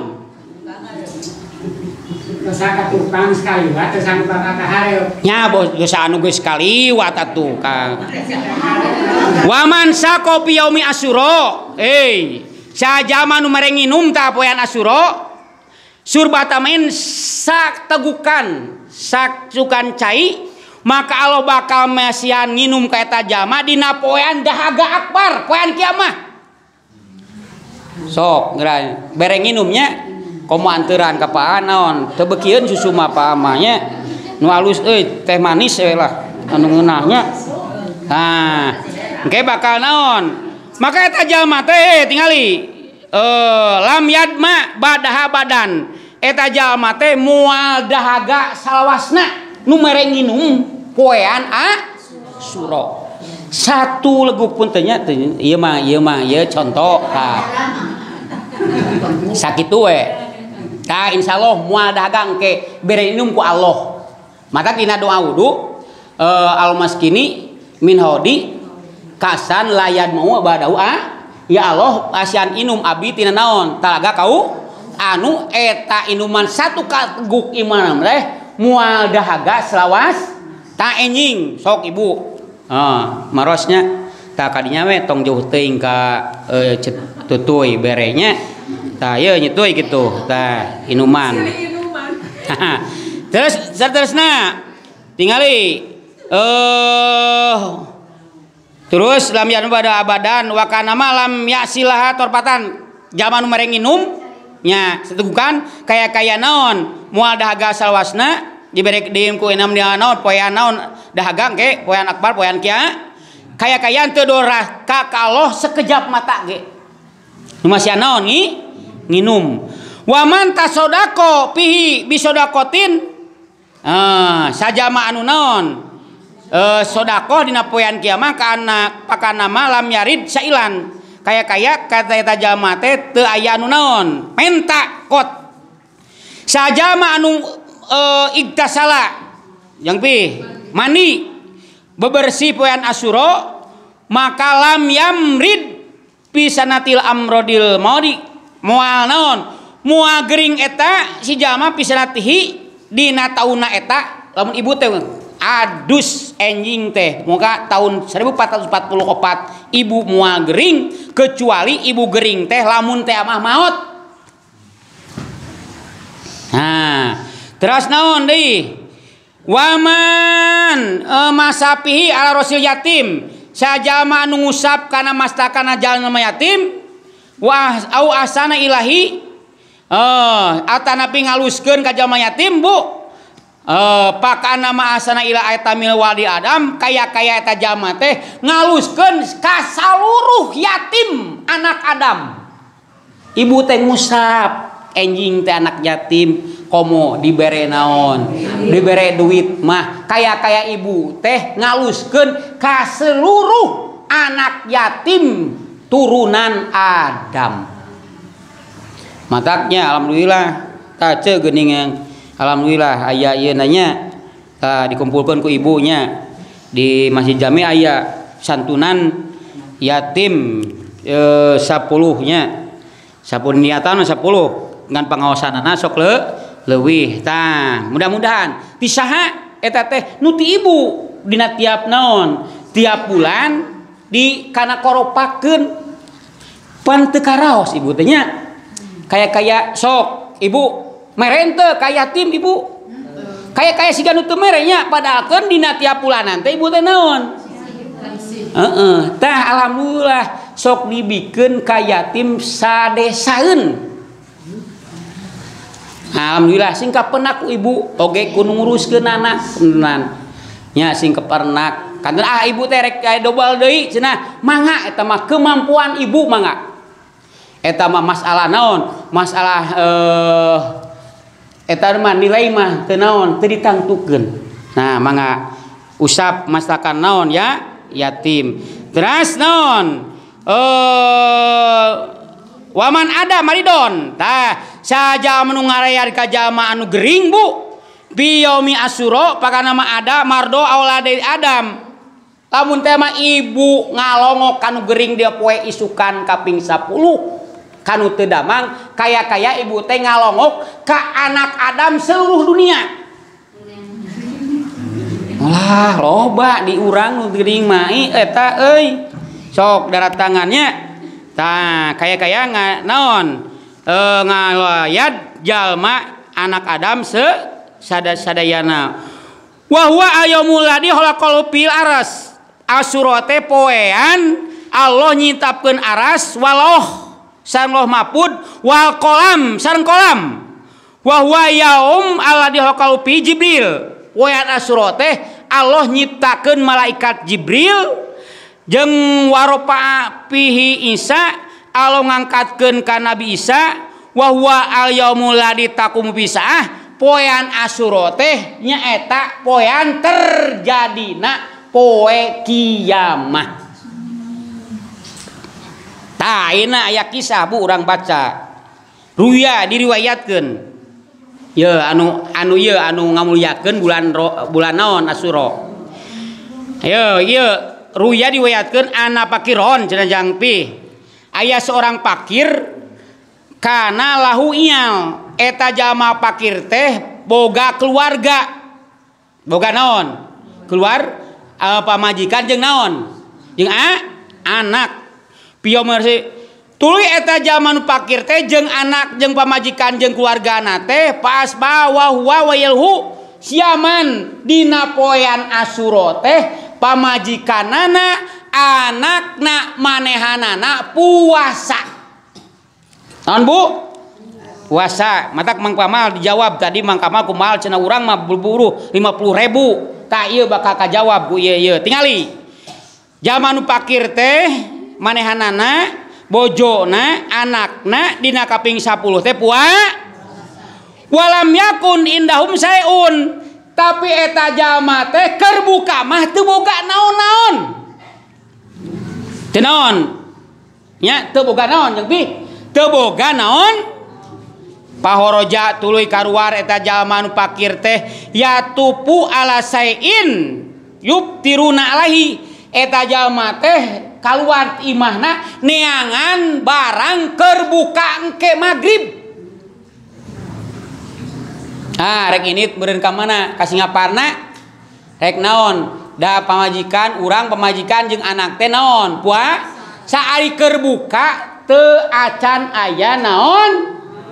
dosa tukang sekali wae sang bakal hareu nya bos dosa anu geus kaliwat atuh kang waman sakopi yaumi asyura eh sajama nu marenginum ta poean asyura surbatamin sak tegukan sak cukan cai maka Allah bakal mesian nginum ka eta jama dina poean dahaga akbar poean kiamah sok ngeran bere nginumnya komo anteran ka paan naon teu beukieun susu mah paama nya nu alus euy teh manis we lah anu ngeunah nya ah engke bakal naon maka eta jama teh tingali Uh, lam yadma badaha badan eta jalma teh moal dahaga salawasna nu merenginum poean a suro satu leguk pun tanya ieu mah ieu mah ieu contoh ha sakitu we ta insyaallah moal dahaga engke berenginum ku Allah maka dina doa wudu uh, al maskini min hodi kasan layan mau badau a ya Allah asian inum abi tina naon talaga kau anu eta inuman satu kaguk iman teh mual dahaga selawas ta enjing sok ibu ah marosnya ta kadinya we tong jauh teuing ka e, tutuy berenya ta ye nyutuy kitu ta inuman terus saterusna tingali eh uh, terus lam yadma badaha badan wa kana ma lam yasilaha torpatan jaman merenginum nya setegukan kaya-kaya naon moal dahaga salwasna dibere deum ku enam dia naon poean naon dahaga engke poean akbar poean kia kaya-kayaan teu dorah ka Allah sekejap mata ge nu masih naon ngi nginum wa man tasodako pihi bisodakotin ah sajama anu naon Uh, sodakoh dina poean kiamah kana pakana malam yarid sailan kaya kaya kata eta jalma teh teu aya anu naon menta kot sajama anu uh, igtasala yang pi mandi bebersih poean asyura maka lam yamrid pisanatil amrodil maudi moal naon moa gering eta si jalma pisanatihi dina tauna eta lamun ibu teh adus enjing teh moga tahun seribu empat ratus empat puluh empat ibu mual gering kecuali ibu gering teh lamun teh amah maot nah terus naon deui waman e, masapihi ala rasul yatim sajalma anu ngusap kana mastakana jalma yatim wa au asana ilahi eh atanapi ngaluskeun ka jalma yatim bu Uh, pakan nama asana ila aitamil wali adam kaya kaya eta jalma teh ngaluskeun ka saluruh yatim anak Adam ibu teh ngusap enjing teh anak yatim komo dibere naon dibere duit mah kaya kaya ibu teh ngaluskeun ka seluruh anak yatim turunan Adam mataknya alhamdulillah tace geuningan alhamdulillah ayah iya nanya uh, dikumpulkan ku ibunya di masjid jami ayah santunan yatim uh, sepuluhnya sepuluh niatan sepuluh dengan pengawasan anak sok le lewih tah mudah-mudahan pisaha eta teh nuti ibu dina tiap naon tiap bulan di kana koropakeun pan teu karaos ibu teh nya kaya-kaya sok ibu merente kaya tim ibu kaya kaya siga nu teu merenya padahal kan dina tiap bulanan teh ibu teh naon heeh tah alhamdulillah sok dibikeun kaya tim sadesaeun alhamdulillah sing kapenak ku ibu oge ku nguruskeun anak tenan nya sing kepernak Kanten ah ibu teh rek aya dobal deui cenah mangga eta mah kemampuan ibu mangga. Eta mah masalah naon? Masalah eh eta mah nilai mah teu naon, teu ditangtukeun. Nah, mangga usap masakan naon ya yatim. Terus naon? Eh waman ada maridon. Tah saja menu ngarean ka jalma anu gering, Bu. Biyomi asyura pakana mah ada mardo auladai Adam. Lamun teh mah ibu ngalongok kanu gering dia poe isukan kaping sepuluh. Kanu teu damang kaya-kaya ibu teh ngalongok ka anak Adam seluruh dunia. Alah loba di urang nu gering mah eta euy. Sok daratangannya. Tah kaya-kaya naon e, ngalayad jalma anak Adam se sada-sadayana. Wa huwa ayyamul ladzi khalaqal fil aras. Asyura teh poean Allah nyitapkeun aras waloh sareng loh mapud wal kolam sareng kolam wa huwa yaum alladhi khalaqal fi jibril poean asyura teh Allah nyiptakeun malaikat jibril jeung waropa pihi isa Allah ngangkatkeun ka nabi isa wa huwa al-yaumul ladzi taqumu bisaah poean asyura teh nyaeta poean terjadina poe kiamah. Nah, ini aya kisah Bu orang baca. Ruya diriwayatkan. Ya anu anu ya anu ngamulyakeun bulan ro, bulan naon asyura. Ya ya ruya diriwayatkan ana pakiron cenah jangpi. Aya seorang pakir kana lahu iyal. Eta jalma pakir teh boga keluarga. Boga naon? Keluar uh, pamajikan jeung naon? Jeung a anak. Pio mersi tuluy eta jaman pakir teh jeung anak jeung pamajikan jeung keluargana teh pas bawa huwa wayilhu siaman dina poean asyura teh pamajikanana anakna manehanana puasa. Naon Bu? Puasa. Matak Mang Kamal dijawab tadi Mang Kamal kumaal cenah urang mah buru lima puluh ribu. Tah ieu bakal kajawab ku ieu ieu. Tingali. Jaman pakir teh manehanana bojona anakna dina kaping sepuluh teh puasa. Walam yakun indahum saeun tapi eta jalma teh keur buka mah teu boga naon-naon. Teu naon. Nya teu boga naon jeung pi. Teu boga naon. Pahoroja tuluy karuar eta jalma nu pakir teh yatupu ala saein yubtiruna alahi eta jalma teh kaluar imahna neangan barang kerbuka engke magrib. Ah rek ini beureun ka mana? Ka Singaparna. Rek naon? Da pamajikan urang pamajikan jeung anak teh naon? Puasa. Saari kerbuka teu acan aya naon?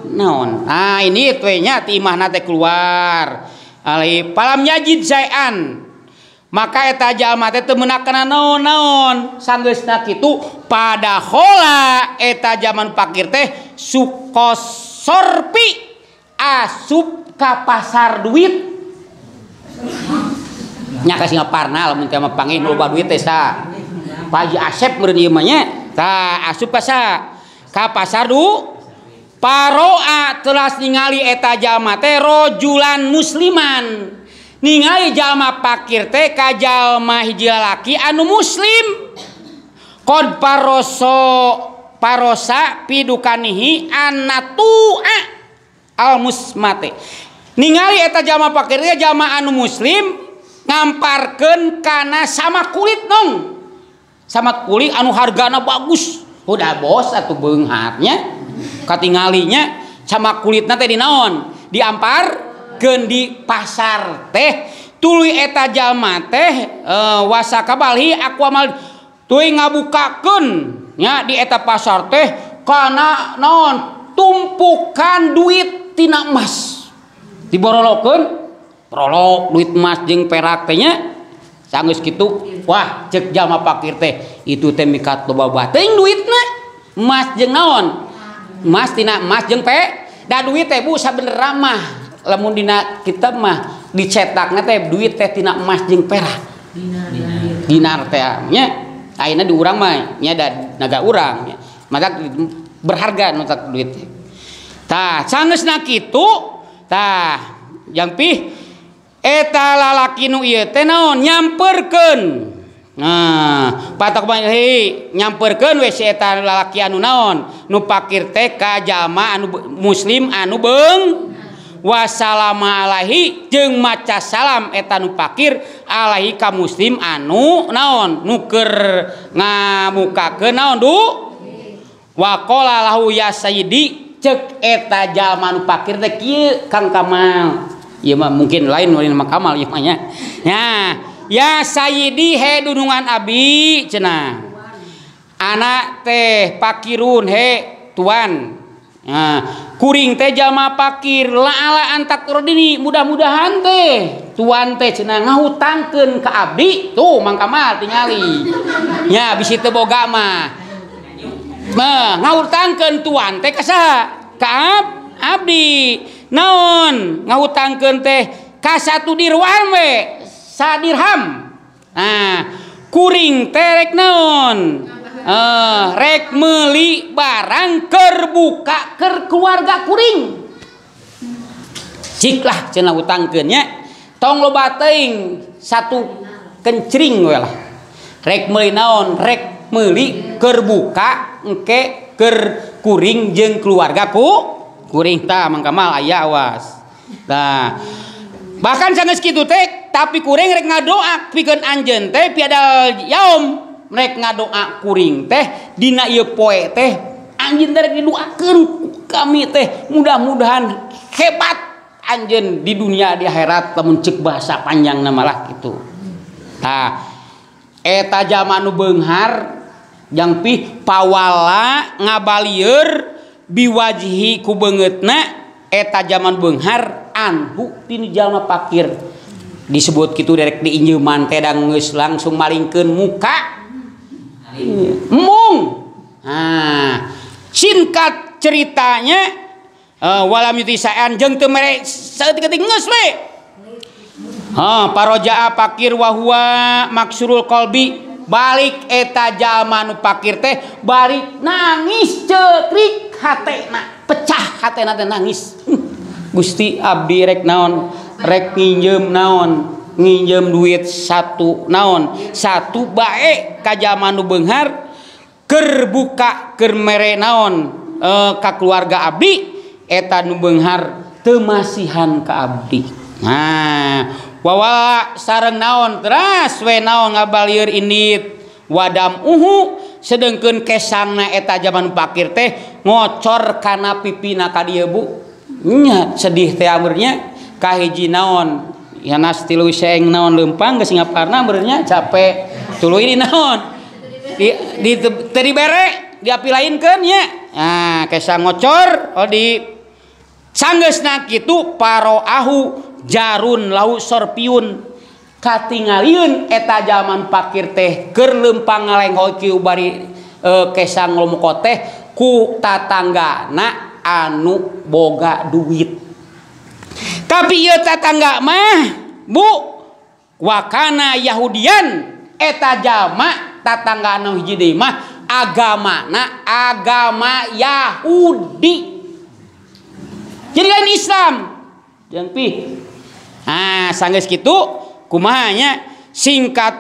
Naon. Ah ini teh nya ti imahna teh keluar. Ali palam yajid saean. Maka eta jalma teh teu meunang kana naon-naon sanggeusna kitu pada khola eta jaman pakir teh sukosorpi asup ka pasar duit nya ka Singaparna lamun teh mah panggih loba duit teh sa Pak Haji Asep meureun ieu mah nya tah asup ka sa ka pasar du paroa telas ningali eta jalma teh rojulan musliman. Ningali jalma pakir teh ka jalma hiji lalaki anu muslim. Qad paroso parosa pidukanihi anatu'a almusmate. Ningali eta jalma pakir teh jalma anu muslim ngamparkeun kana sama kulit nong. Sama kulit anu hargana bagus. Udah bos atuh beungharnya. Katinggalinya sama kulitna teh dinaon? Diampar gendi pasar teh tuluy eta jalma teh e, wasakabalhi aku amal tuluy ngabukakeun nya di eta pasar teh kana naon tumpukan duit tina emas diborolokeun prolog duit emas jeung perak teh nya sanggeus kitu wah cek jalma pakir teh itu teh mikat loba bateuing duitna emas jeung naon emas tina emas jeung pe da duit teh Bu sabenerna mah lamun dina kita mah dicetakna teh duit teh tina emas jeung perak. dinar tehnya akhirnya diurang mah nya ada naga urang maka berharga nutak duit tah sangesna kitu tah jang pih eta lalaki nu ieu teh naon nyamperkeun nah patok mah nyamperkeun we si eta lalaki anu naon nu pakir teh ka jama anu muslim anu beung wassalamu alaihi jeung maca salam eta nu pakir alaihi ka muslim anu naon nuker ngamukakeun naon du waqala lahu ya sayyidi cek eta jalma nu pakir teh kieu Kang Kamal ieu mah mungkin lain wali nama Kamal ieu mah nya nah ya sayyidi he dunungan abi cenah anak teh pakirun he tuan nah kuring teh jalma pakir la'ala antak rodini mudah-mudahan teh tuan teh cenah ngahutangkeun ka abdi tuh Mang Kamal tingali nya bisi teu boga mah mah ngahutangkeun tuan teh ka saha ka abdi naon ngahutangkeun teh ka satu dirham we sadirham nah kuring teh rek naon eh, rek meuli barang keur buka keur keluarga kuring. Cik lah cenah utangkeun nya. Tong loba teuing satu kencring we lah. Rek meuli naon? Rek meuli keur buka engke keur kuring jeung keluarga ku. Kuring tah Mang Kamal aya awas. Tah. Bahkan sanes kitu teh tapi kuring rek ngadoa pikeun anjeun teh piadal yaum. Mereka ngadoa kuring teh dina ieu poe teh anjeun teh didoakeun kami teh mudah-mudahan hebat anjeun di dunia di akhirat lamun ceuk bahasa panjang nama lah gitu. Tah eta jalma nu beunghar jang pih pawala ngabalieur biwajhi ku beungeutna eta jalma beunghar anhu tinu jalma pakir disebut kitu derek diinjeuman teh dang geus langsung malingkeun muka mung nah singkat ceritanya uh, walam yutisaan jeung teu mere saeutik-eutik geus we ha parojaa pakir wahwa maksurul qalbi balik eta jalma nu pakir teh balik nangis ceutrik hatena pecah hatena teh nangis Gusti abdi rek naon rek nginjem naon nginjem duit satu naon satu bae ka jalma nu beunghar keur buka keur mere naon e, ka keluarga abdi eta nu beunghar teu masihan ka abdi nah wawa sareng naon teras we naon ngabalieur init wadam uhu sedengkeun kesangna eta jalma nu pakir teh ngocor kana pipina ka dieu bu nya sedih teh ameurnya kahiji naon ya nas ti Leuwiseeng naon leumpang ke Singaparna benernya capek tuluy ini naon di di teri bere diapilainkeun nya nah kesa ngocor oh di sanggeusna kitu paroahu jarun lau sorpiun katingalieun eta jalma pakir teh keur leumpang ngalenghoy kieu bari e, kesa ngolomoko teh ku tatanggana anu boga duit tapi ieu tatangga mah bu wakana Yahudian eta jalma tatangga anu hiji deui mah agamana agama Yahudi jadi lain Islam jeung pih ah sanggeus kitu kumaha nya singkat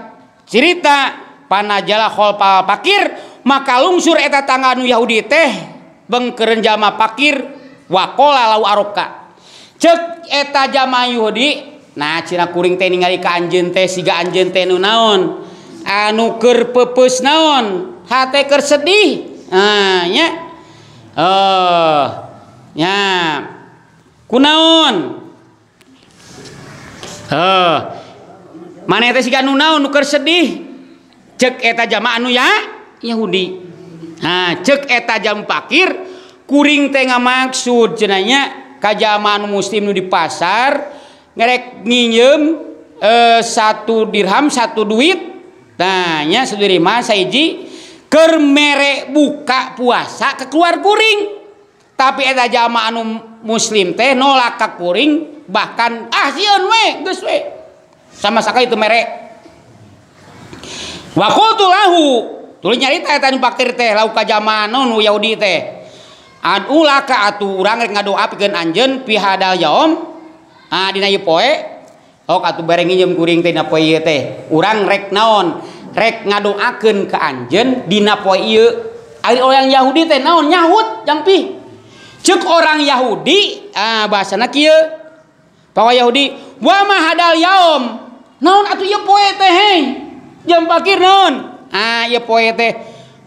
cerita panajala kholpal pakir maka lungsur eta tangga anu Yahudi teh bengkeureun jalma pakir waqala lau aroka cek eta jalma Yahudi nah cina kuring teh ningali ka anjeun teh siga anjeun teh nu naon anu keur peupeus naon hate keur sedih ah nya eh nya kunaon eh maneh teh siga nu naon nu keur sedih cek eta jalma anu ya Yahudi nah cek eta jalma pakir kuring teh ngamaksud cenah nya ka jalma anu muslim nu di pasar ngerek nginjem eh, satu dirham satu duit nah nya satu dirham sahiji keur mere buka puasa keluar kuring tapi eta jalma anu muslim teh nolak ka kuring bahkan ah sieun we geus we sama sakali teu mere Wakultu lahu, tuluy nyarita eta nu pakir teh, lauka jamanon nu Yahudi teh. Adu laka atuh urang rek ngadoa pikeun anjeun fi hadal yaum. Ah dina ieu poe, ok atuh bareng nginjem kuring teh dina poe ieu teh. Urang rek naon? Rek ngadoakeun ka anjeun dina poe ieu. Ari orang Yahudi teh naon nyahut jampi. Ceuk orang Yahudi, ah bahasana kieu. Pawa Yahudi, wa ma hadal yaum. Naon atuh ieu poe teh hei? Jam pakir non, ah ya poe teh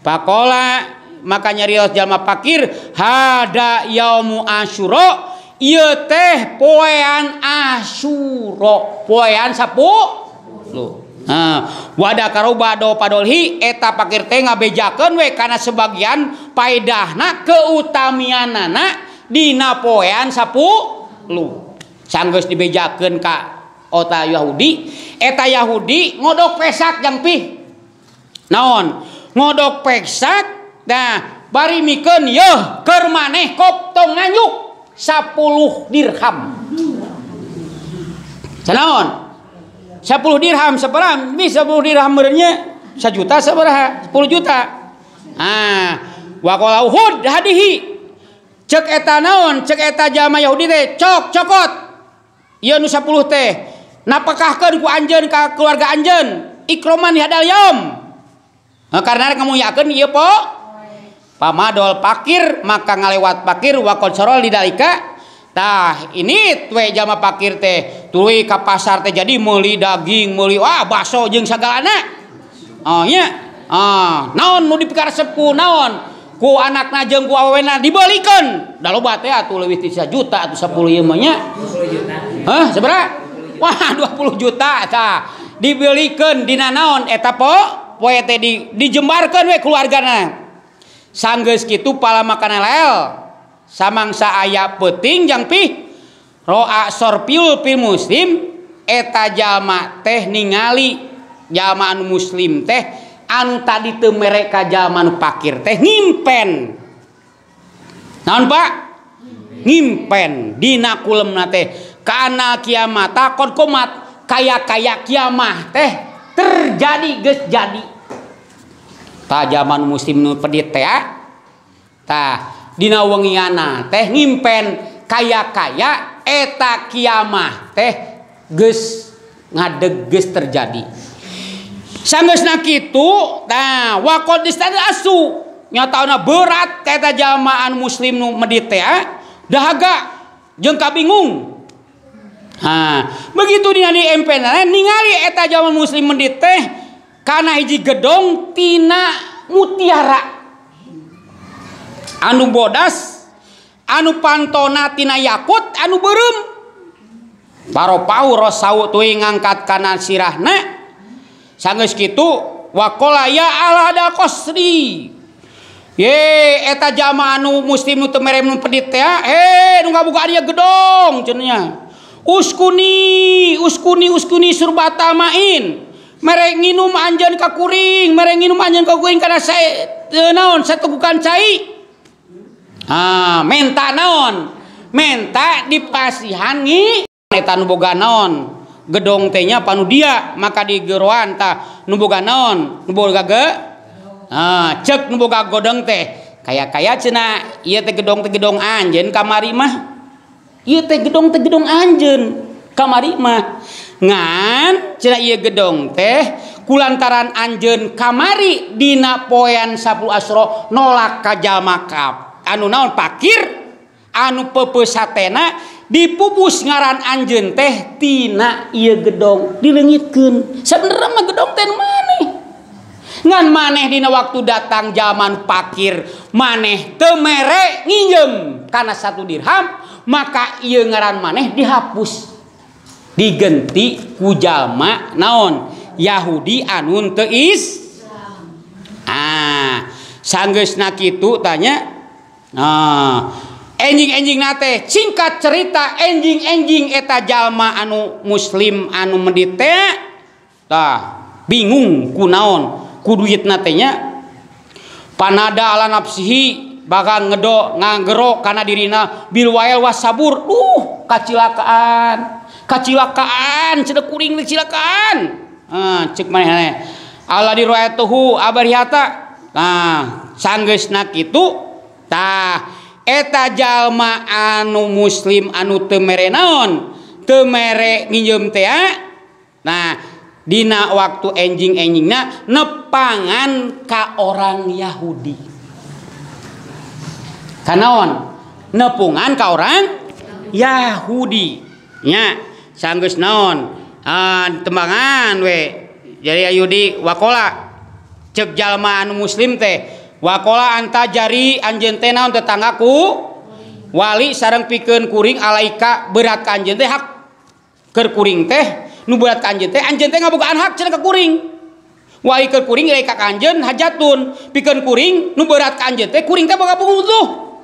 pakola makanya rios jalma pakir hada yaumu asyura ieu teh poean asyura poean sapuluh. Nah, wada karoba do padolhi eta pakir teh ngabejakeun we kana sebagian paedahna keutamianana dina poean sapuluh. Sanggeus dibejakeun ka ota Yahudi, eta Yahudi ngodok pesak jangpi, naon ngodok pesak, nah bari mikeun yeuh keur maneh koptong nganyuk sepuluh dirham, naon sepuluh dirham sabaraha, bisa sepuluh dirham meureunnya sajuta sabaraha, sepuluh juta, ah waqalau hud hadihi, cek eta naon, cek eta jama Yahudi teh, cok cokot, ieu nu sepuluh teh. Napakahkeun ku anjeun ka keluarga anjeun ikroman di hadal yaum. Nah, karena kamu yakin ieu po pamadol pakir maka ngalewat pakir wakon sorol di dalika. Tah ini tue jama pakir teh tuluy ka pasar teh jadi meuli daging meuli wah baso jeung sagalana. Oh nya. Ah naon nu dipikaresep ku naon ku anakna jeung ku awewena dibeulikeun. Da loba teh atuh leuwih ti satu juta atuh sepuluh ieu mah nya. Hah sabaraha? Wah dua puluh juta tah dibelikeun dina naon eta poe poe teh dijembarkeun we keluargana. Sanggeus kitu palamakana lael samangsa aya peuting jangpi roa sorpiul pil muslim eta jalma teh ningali jalma anu muslim teh anu tadi teu mere ka jalma anu pakir teh ngimpen. Naon Pak? Ngimpen dina kulemna teh. Karena kiamat takon komat kaya-kaya kiamat teh terjadi geus jadi. Tah jaman muslim nu pedit teh tah dina wengiana teh ngimpen kaya-kaya eta kiamat teh geus ngadeg geus terjadi. Sanggeusna kitu tah waqad istad asu nyatauna berat eta jamaan muslim nu medit teh dahaga jeung kabingung. Nah, begitu dina di empenan ningali eta jaman muslim mendit teh kana hiji gedong tina mutiara anu bodas anu pantona tina yakut anu beureum paropau rosau teuing ngangkat kana sirahna. Sanggeus kitu waqala ya alada qasri ye eta jaman anu muslim nu teu mere nu pedit teh eh nu ngabukaan ieu gedong cenah. Uskuni, uskuni, uskuni surbata main. Mere nginum anjeun ka kuring, mere nginum anjeun ka kuring kana sae teu naon satugukan cai. Ah, menta naon? Menta dipasihan ngi eta nu boga naon? Gedong teh nya panudia maka digeroan tah nu boga naon? Nu boga ge? Ah, ceuk nu boga godong teh. Kaya-kaya cenah ieu teh gedong teh gedong anjeun kamari mah. Ieu teh gedong teh gedong anjeun kamari mah ngan cenah ieu gedong teh kulantaran anjeun kamari dina poean sapuluh asyura nolak ka jalma anu naon pakir anu pepeusatena dipupus ngaran anjeun teh tina ieu gedong dileungitkeun sabenerna mah gedong teh maneh ngan maneh dina waktu datang jaman pakir maneh teu mere nginjem kana satu dirham maka ieu ngaran maneh dihapus digenti ku jalma naon Yahudi anu teu Islam. Ah sanggeusna kitu tanya nah enjing-enjingna teh singkat cerita enjing-enjing eta jalma anu muslim anu medit teh tah bingung ku naon ku duitna teh nya panada ala nafsihi bakal ngedok nganggero karena dirina bilwael wasabur duh kacilakaan kacilakaan cedek kuring kacilakaan eh, cek mana Allah diroyatuhu abarihata. Nah, sanggeusna kitu tah eta jalma anu muslim anu teu mere naon, teu mere nginjem teh. Nah, dina waktu enjing-enjingna nepangan ka orang Yahudi. Kanaon? Nepungan ka orang Yahudi. Nya, sanggeus naon? Ah, tembangan we. Jadi Yahudi wakola cek jalma anu muslim teh. Wakola anta jari anjeun teh naon tetanggaku wali sareng pikeun kuring alaika berat ka anjeun teh hak keur kuring teh. Nu berat ka anjeun teh, anjeun teh ngabogaan hak cenah ka kuring. Wai keur kuring rek ka anjeun hajatun, pikeun kuring nu berat ka anjeun teh kuring teh boga punggutuh.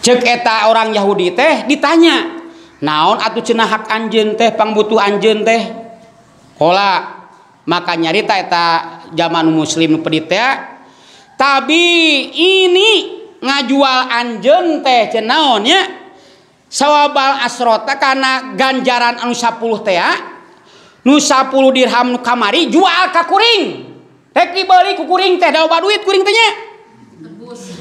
Cek eta orang Yahudi teh ditanya, naon atuh cenah hak anjeun teh pangbutuh anjeun teh? Kola maka nyarita eta jaman muslim nu pedih teh, tapi ini ngajual anjeun teh cenah naon nya? Sawabal asrota karena ganjaran anu sepuluh teh nu sepuluh dirham nu kamari jual ka kuring rek diberi ku kuring teh da loba duit kuring teh nya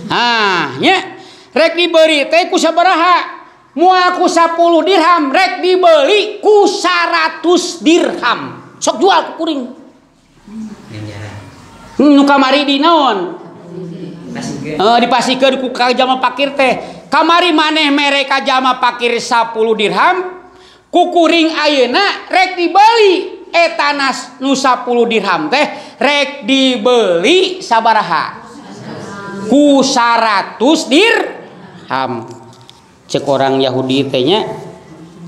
ah nya rek diberi teh ku sabaraha moal ku sepuluh dirham rek dibeli ku seratus dirham sok jual ku kuring nu kamari di naon eh dipasikeun ku ka jama pakir teh. Kamari maneh mereka jama pakir sepuluh dirham kukuring ayeuna rek dibeli etanas nu sepuluh dirham teh rek dibeli sabaraha ku seratus dirham cek orang Yahudi teh nya.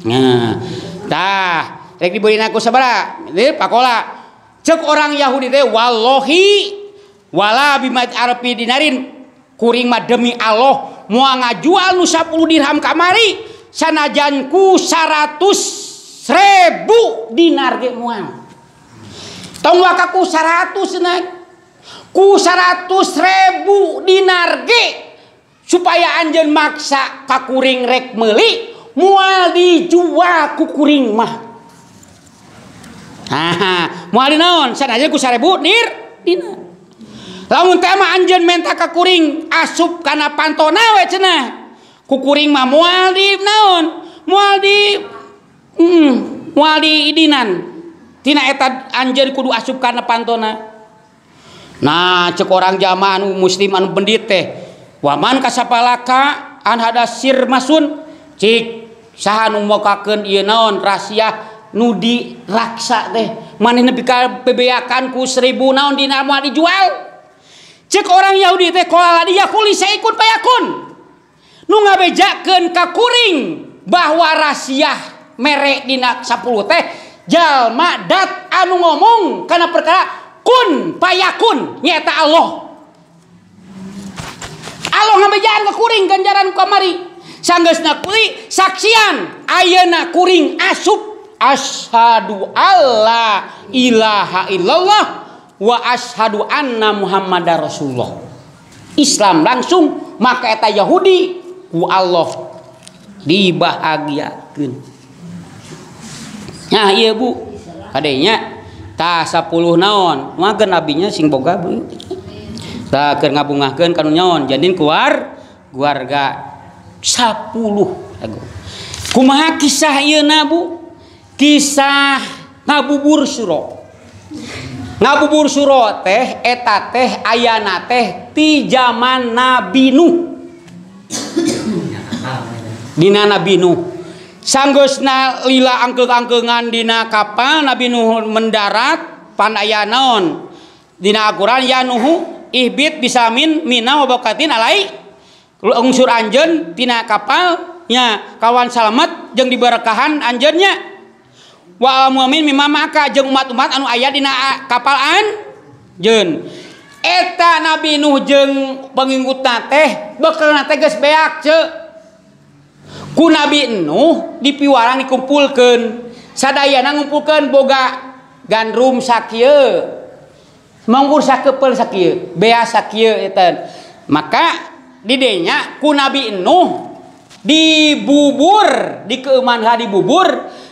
Nah tah rek dibelina ku sabaraha dir pakola cek orang Yahudi teh wallahi wala bimat arfi dinarin kuring mah demi Allah mua ngajual nu sepuluh dirham kamari sanajanku seratus ribu dinar ge moal tong wakaku seratus na ku seratus ribu dinar ge supaya anjen maksa kakuring rek meuli moal dijual ku kuring mah haha moal dinaon sanajan ku seribu nir dinar. Lamun teh mah anjeun menta ka kuring asup kana pantona we cenah. Ku kuring mah moal di naon? Moal di mm, moal di idinan. Tina eta anjeun kudu asup kana pantona. Nah, cek orang jamaah anu muslim anu bendit teh. Waman kasapalaka an hadasir masun. Cik saha nu mokakeun ieu naon rahasia nu diraksa teh. Manehna bebeakan ku seribu naon dinar moal dijual. Cek orang Yahudi teh kolala dia kuli seikut payakun nu ngabejakeun ka kuring bahwa rahasia mere dina sepuluh teh jalma dat anu ngomong kana perkara kun payakun nyata Allah. Allah ngabejaan ka kuring ganjaran kamari sanggeusna kuli saksian ayeuna kuring asup asyhadu alla ilaha illallah wa ashadu anna muhammadar rasulullah. Islam langsung maka eta Yahudi ku Allah dibahagiakeun. Nah iya bu kadenya tah sepuluh naon mageun nabinya sing boga bu tah keur ngabungahkeun ka nyaon jadin keluar keluarga sepuluh. Kumaha kisah ieuna bu? Kisah ngabubur suro. Ngabubur suro teh eta teh ayana teh ti jaman Nabi Nuh. Dina Nabi Nuh sanggeusna lila angkeung-angkeungan dina kapal Nabi Nuh mendarat pan aya naon dina Al-Qur'an ya Nuh ihbit bisamin mina wa baqatin alai unsur anjeun tina kapal nya kawan salamet jeung diberkahan anjeun nya. Wa mu'min mimma maka jeung umat-umat anu aya dina kapal anjeun. Eta Nabi Nuh jeung pengikutna teh beukeulna teh geus beak ce. Ku Nabi Nuh dipiwarang dikumpulkeun. Sadayana ngumpulkeun boga gandrum sakieu. Manggur sakepeul sakieu, bea sakieu eta. Maka di denya ku Nabi Nuh dibubur dikeuman ha dibubur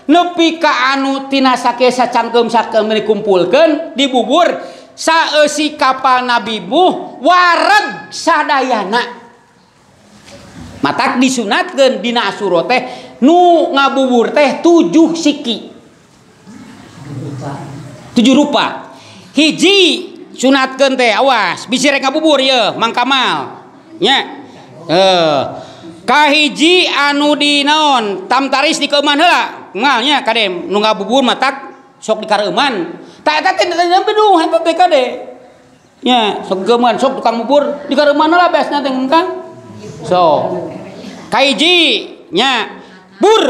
nepi ka anu tina sake sacangkeum-sacangkeum dikumpulkeun dibubur saeusi kapal Nabi Nuh wareg sadayana. Matak disunatkeun dina Asyura teh nu ngabubur teh tujuh siki. Tujuh rupa. Hiji sunatkeun teh awas bisi rek ngabubur ya Mang Kamal nya. Eh, kahiji anu dinaon tamtaris dikeuman heula ngal nya kade nu ngabubur matak sok dikareuman ta eta teh nembe duh eta teh kade nya sok geuman sok tukang bubur dikareuman heula beasna teh engkang so kahiji nya bur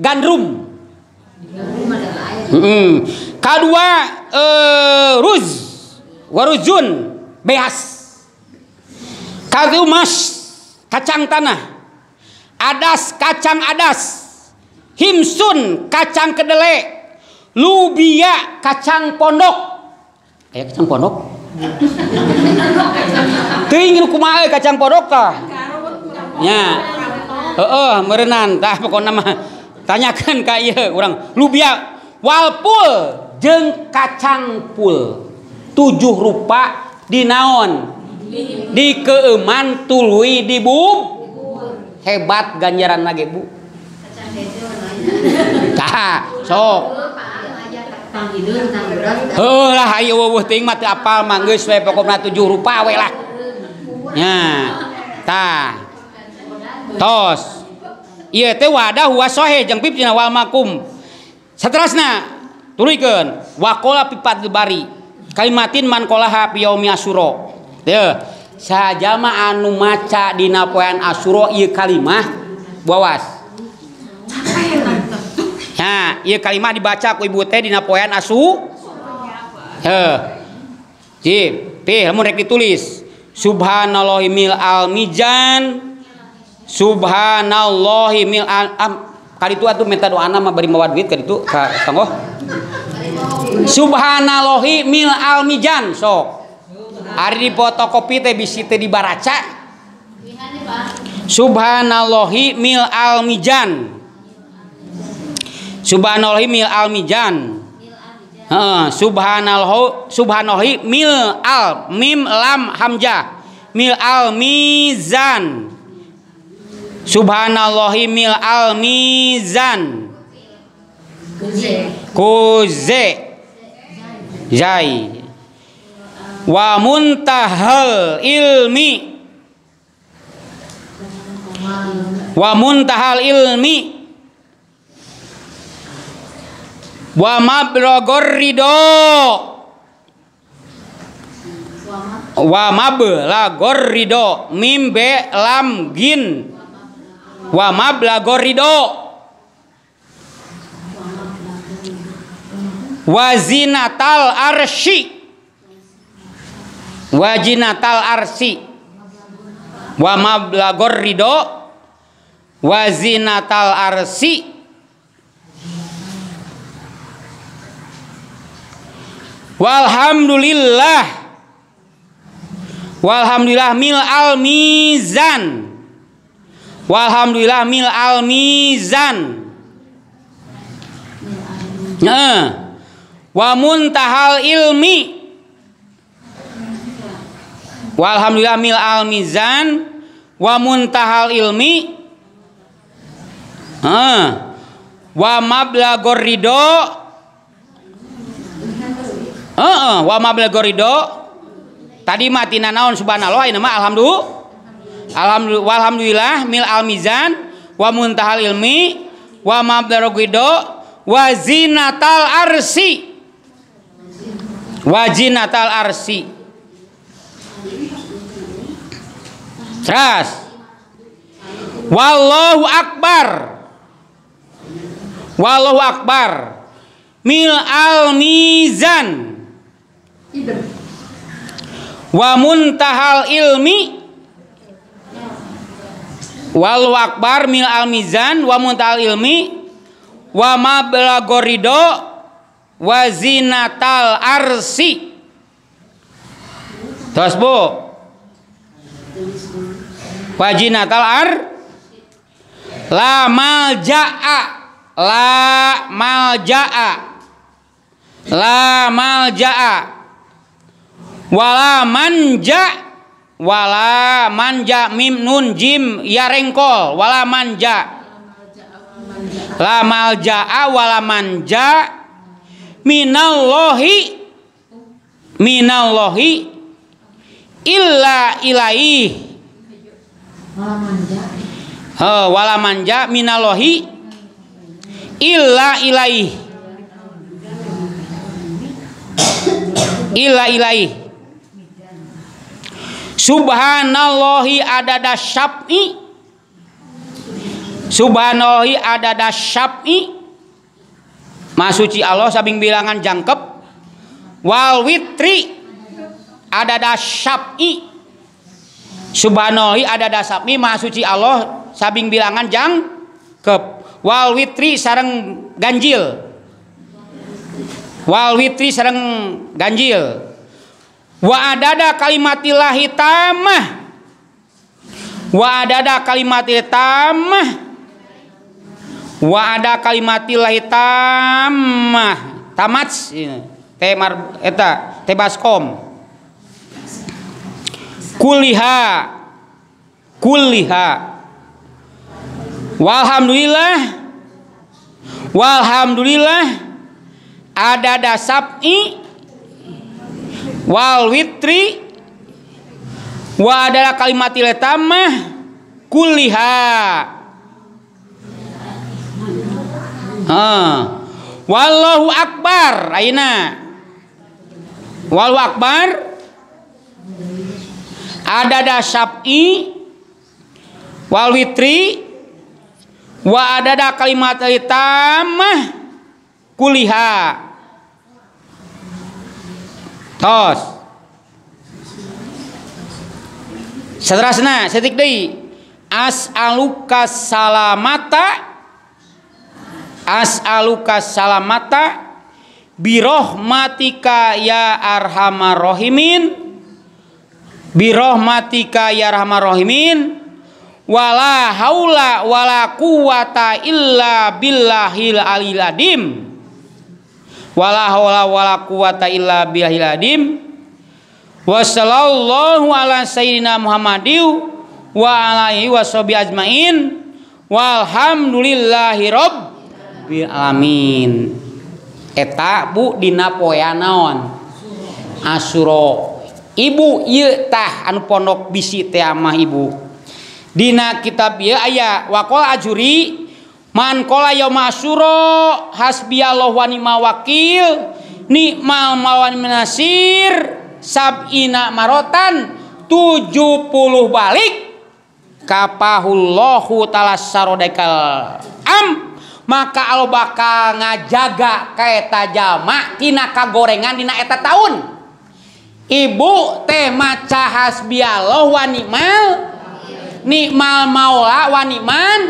gandrum heeh kadua eh ruz warujun beas kagumas kacang tanah, adas kacang adas, himsun kacang kedelai, lubia kacang pondok, kayak kacang pondok, tinggi kumaha kacang pondok kah? Ya, eh eh merenan, tah pokoknya mah tanyakan kayak orang lubia, walpul jeng kacang pul, tujuh rupa dinaon. Di keeman tului di bub hebat ganjaran lagi bu kah sok oh lah ayo wawuh ting mati apal manggis we pokoknya tujuh rupa we lah nya ta tos iya teh wadah huwasohe jeng pip cina wal makum seterusnya tulikan wakola pipat dibari kalimatin mankolaha piyaumi Asyura. Ya, saja mah anu maca dina poean Asyura ieu kalimah bawas. Nah, ieu kalimah dibaca ku ibu teh dina poean Asyura. Heh. Ji, teh lamun rek ditulis Subhanallahi mil almijan Subhanallahi mil al am kali itu atuh minta doana mah bari mawa duit kali itu ka tanggoh. Subhanallahi mil almijan sok. Ari di fotokopi teh bisi teh dibaraca Subhanallahi mil almijan Subhanallahi mil almijan heeh subhanallahu subhanallahi mil al mim lam hamzah mil almizan Subhanallahi mil almizan kuze zai wa muntahal ilmi wa muntahal ilmi wa mablagor ridho wa mablagor ridho mim be lam gin wa mablagor ridho wa zinatal arsy wajinatal arsi wa mablagor ridho wajinatal arsi walhamdulillah walhamdulillah mil almizan walhamdulillah mil almizan nah wa muntahal ilmi walhamdulillah mil almizan wa muntahal ilmi ah wa mablagor ridho heeh wa mablagor ridho tadi mah tina naon subhanallah ieu mah alhamdulillah alhamdulillah walhamdulillah mil almizan wa muntahal ilmi wa mablagor ridho wa zinatal arsi wa zinatal arsi Teras wallahu akbar wallahu akbar mil almizan wa muntahal ilmi wallahu akbar mil almizan wa muntahal ilmi wa mablagor ridho wa zinatal arsi terus bu wajinatal ar la malja'a la malja'a, la malja'a, wala manja, wala manja, mim nun jim ya rengkol, wala manja, la malja'a wala manja, minallahi, minallahi, illa ilaih. Oh, wala manja minalohi illa ilaih, illa ilaih. Subhanallahi adada syaf'i, subhanallahi adada syaf'i, maha suci Allah sabing bilangan jangkep, wal witri adada syaf'i. Subhanallahi adada sapmi, maha suci Allah sabing bilangan jangkep, wal witri sareng ganjil, wal witri sareng ganjil, wa adada kalimatillahi tamah, wa adada kalimatillahi tamah, wa adada kalimatillahi tamah, tamats temar eta tebaskom. Kuliha, kuliha, walhamdulillah, walhamdulillah, adada sab'i, wal witri, wa adada kalimatil tamah, kuliha, hmm. Wallahu akbar, aina, wallahu akbar. Adada syaf'i, wal witri, wa adada kalimat tamah, kuliha. Tos. Saterasna setik deui. As'aluka salamata, as'aluka salamata birahmatika ya arhamar rahimin. Birahmatika ya rahmar rahimin, wala haula wala quwata illa billahil alil adim, wala haula wala quwata illa billahil adim, wassallallahu ala sayyidina muhammadiw wa alaihi washabi ajmain, walhamdulillahi rabbil alamin. Eta bu dina poeana naon? Asyura. Ibu ieu tah anu pondok bisi teh mah ibu. Dina kitab ieu aya waqol ajuri man qala yauma asyura hasbiyallahu wa ni'mal wakil ni'mal mawlan minasir sab'ina marotan tujuh puluh balik kapahullahu ta'ala sarodekal am, maka Allah bakal ngajaga ka eta jalma tina kagorengan dina eta taun. Ibu teh maca hasbiyallah wa ni'mal ni'mal maula wa ni'man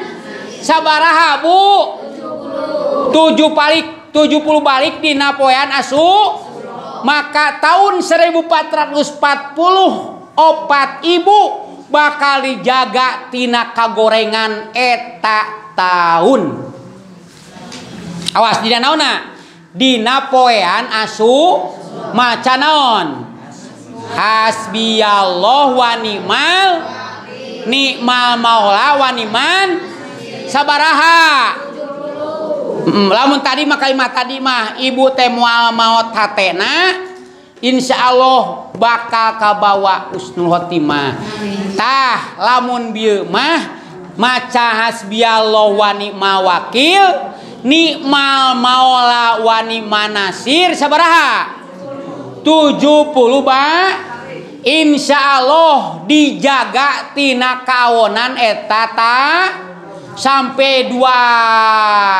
sabaraha bu? tujuh puluh balik, tujuh puluh balik dina poean asu. Maka tahun seribu empat ratus empat puluh opat ibu bakal dijaga tina kagorengan eta tahun. Awas dina naona? Dina poean asu maca naon? Hasbiyallah wa ni'mal ni'mal maula wa ni'man sabaraha. Lamun tadi mah kalimat tadi mah ibu teh moal maot hatena insyaallah bakal kabawa husnul khotimah. Tah lamun bieu mah maca hasbiyallah wa ni'mal wakil ni'mal maula wa ni'man nasir sabaraha? tujuh puluh bak, insya Allah dijaga tina kawonan etata sampai dua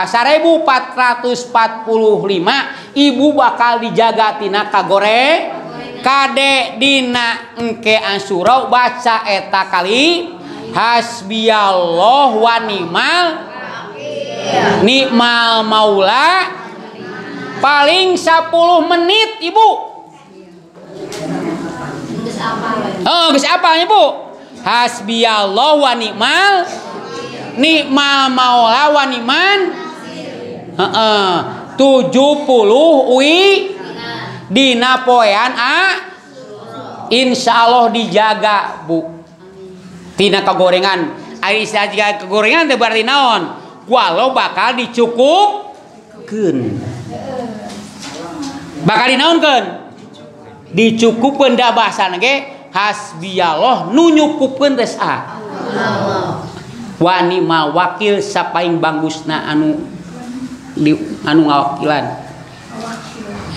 seribu empat ratus empat puluh lima ibu bakal dijaga tina kagore kade dina engke asyura baca eta kali hasbiyallah wa ni'mal ni'mal maula paling sepuluh menit ibu. Oh, geus apal ibu? Hasbiyallah wa ni'mal ni'mal maula wa ni'man tujuh puluh ui dina poean a, insya Allah dijaga bu. Tina kegorengan, aisyah jika kegorengan teh berarti naon? Walau bakal dicukupkeun, bakal dinaonkeun, dicukupkeun da bahasana ge hasbiyallah nu nyukupkeun teh sa. Wani mal wakil sapaing bagusna anu di anu ngawakilan.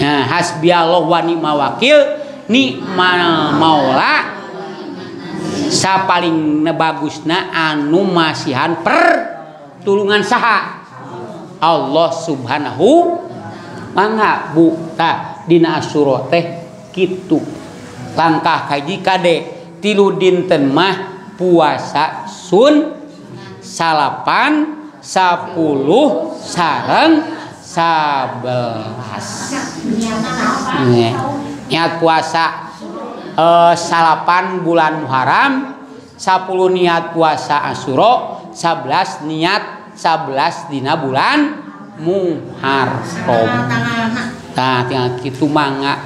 Nah, hasbiyallah wa ni'mal wakil, ni'mal maula sapaling nebagusna anu masihan pertulungan saha Allah subhanahu mangga bu. Tah dina asyura teh kitu langkah kaji kade tilu dinten mah puasa sun salapan sapuluh sareng sabelas niat puasa eh, salapan bulan Muharram, sepuluh niat puasa Asyura, sebelas niat sebelas dina bulan Muharram. Nah tinggal kitu mangga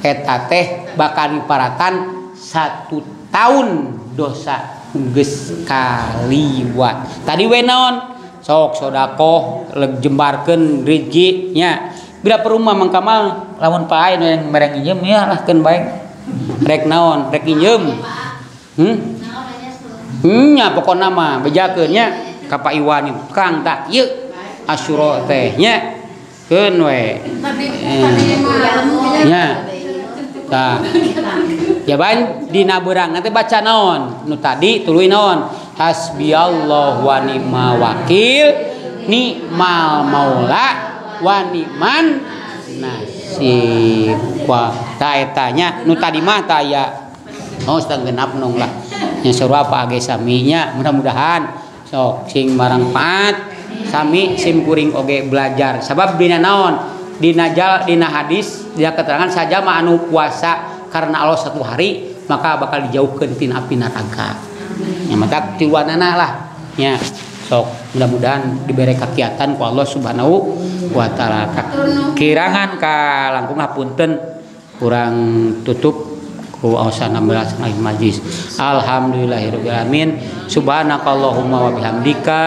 eta teh bakal diparatan satu tahun dosa geus kaliwat. Tadi we naon? Sok sodakoh jembarkan rezekinya bila perumah mengkamal lawan pahain yang mereng injem ya lah kan baik rek naon rek injem hmm? Hmm ya pokok nama bejakannya Kapak Iwan kang tak yuk asyura tehnya kan we ya tak ya ban dina beurang nanti baca naon nu tadi tuluy naon hasbiyallah wa ni'mal wakil ni'mal maula wa ni'man nasib wa taetanya nu tadi mah taya oh setenggenap nong lah yang seru apa age saminya mudah-mudahan sok sing barang paat sami sim kuring oge belajar sabab dina naon dina jal dina hadis dia keterangan saja ma anu puasa karena Allah satu hari maka bakal dijauhkeun tina api neraka. Ya mata tiluan anak lah ya sok mudah-mudahan diberi kekiatan ku Allah subhanahu wa ta'ala kirangan ka langkung hapunten kurang tutup ku awsan enam belas alih majlis alhamdulillahirabbil alamin subhanakallahumma wa bihamdika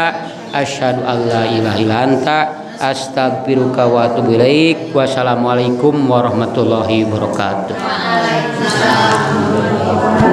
asyhadu an la ilaha illa anta astaghfiruka wa atubu ilaik wassalamualaikum warahmatullahi wabarakatuh.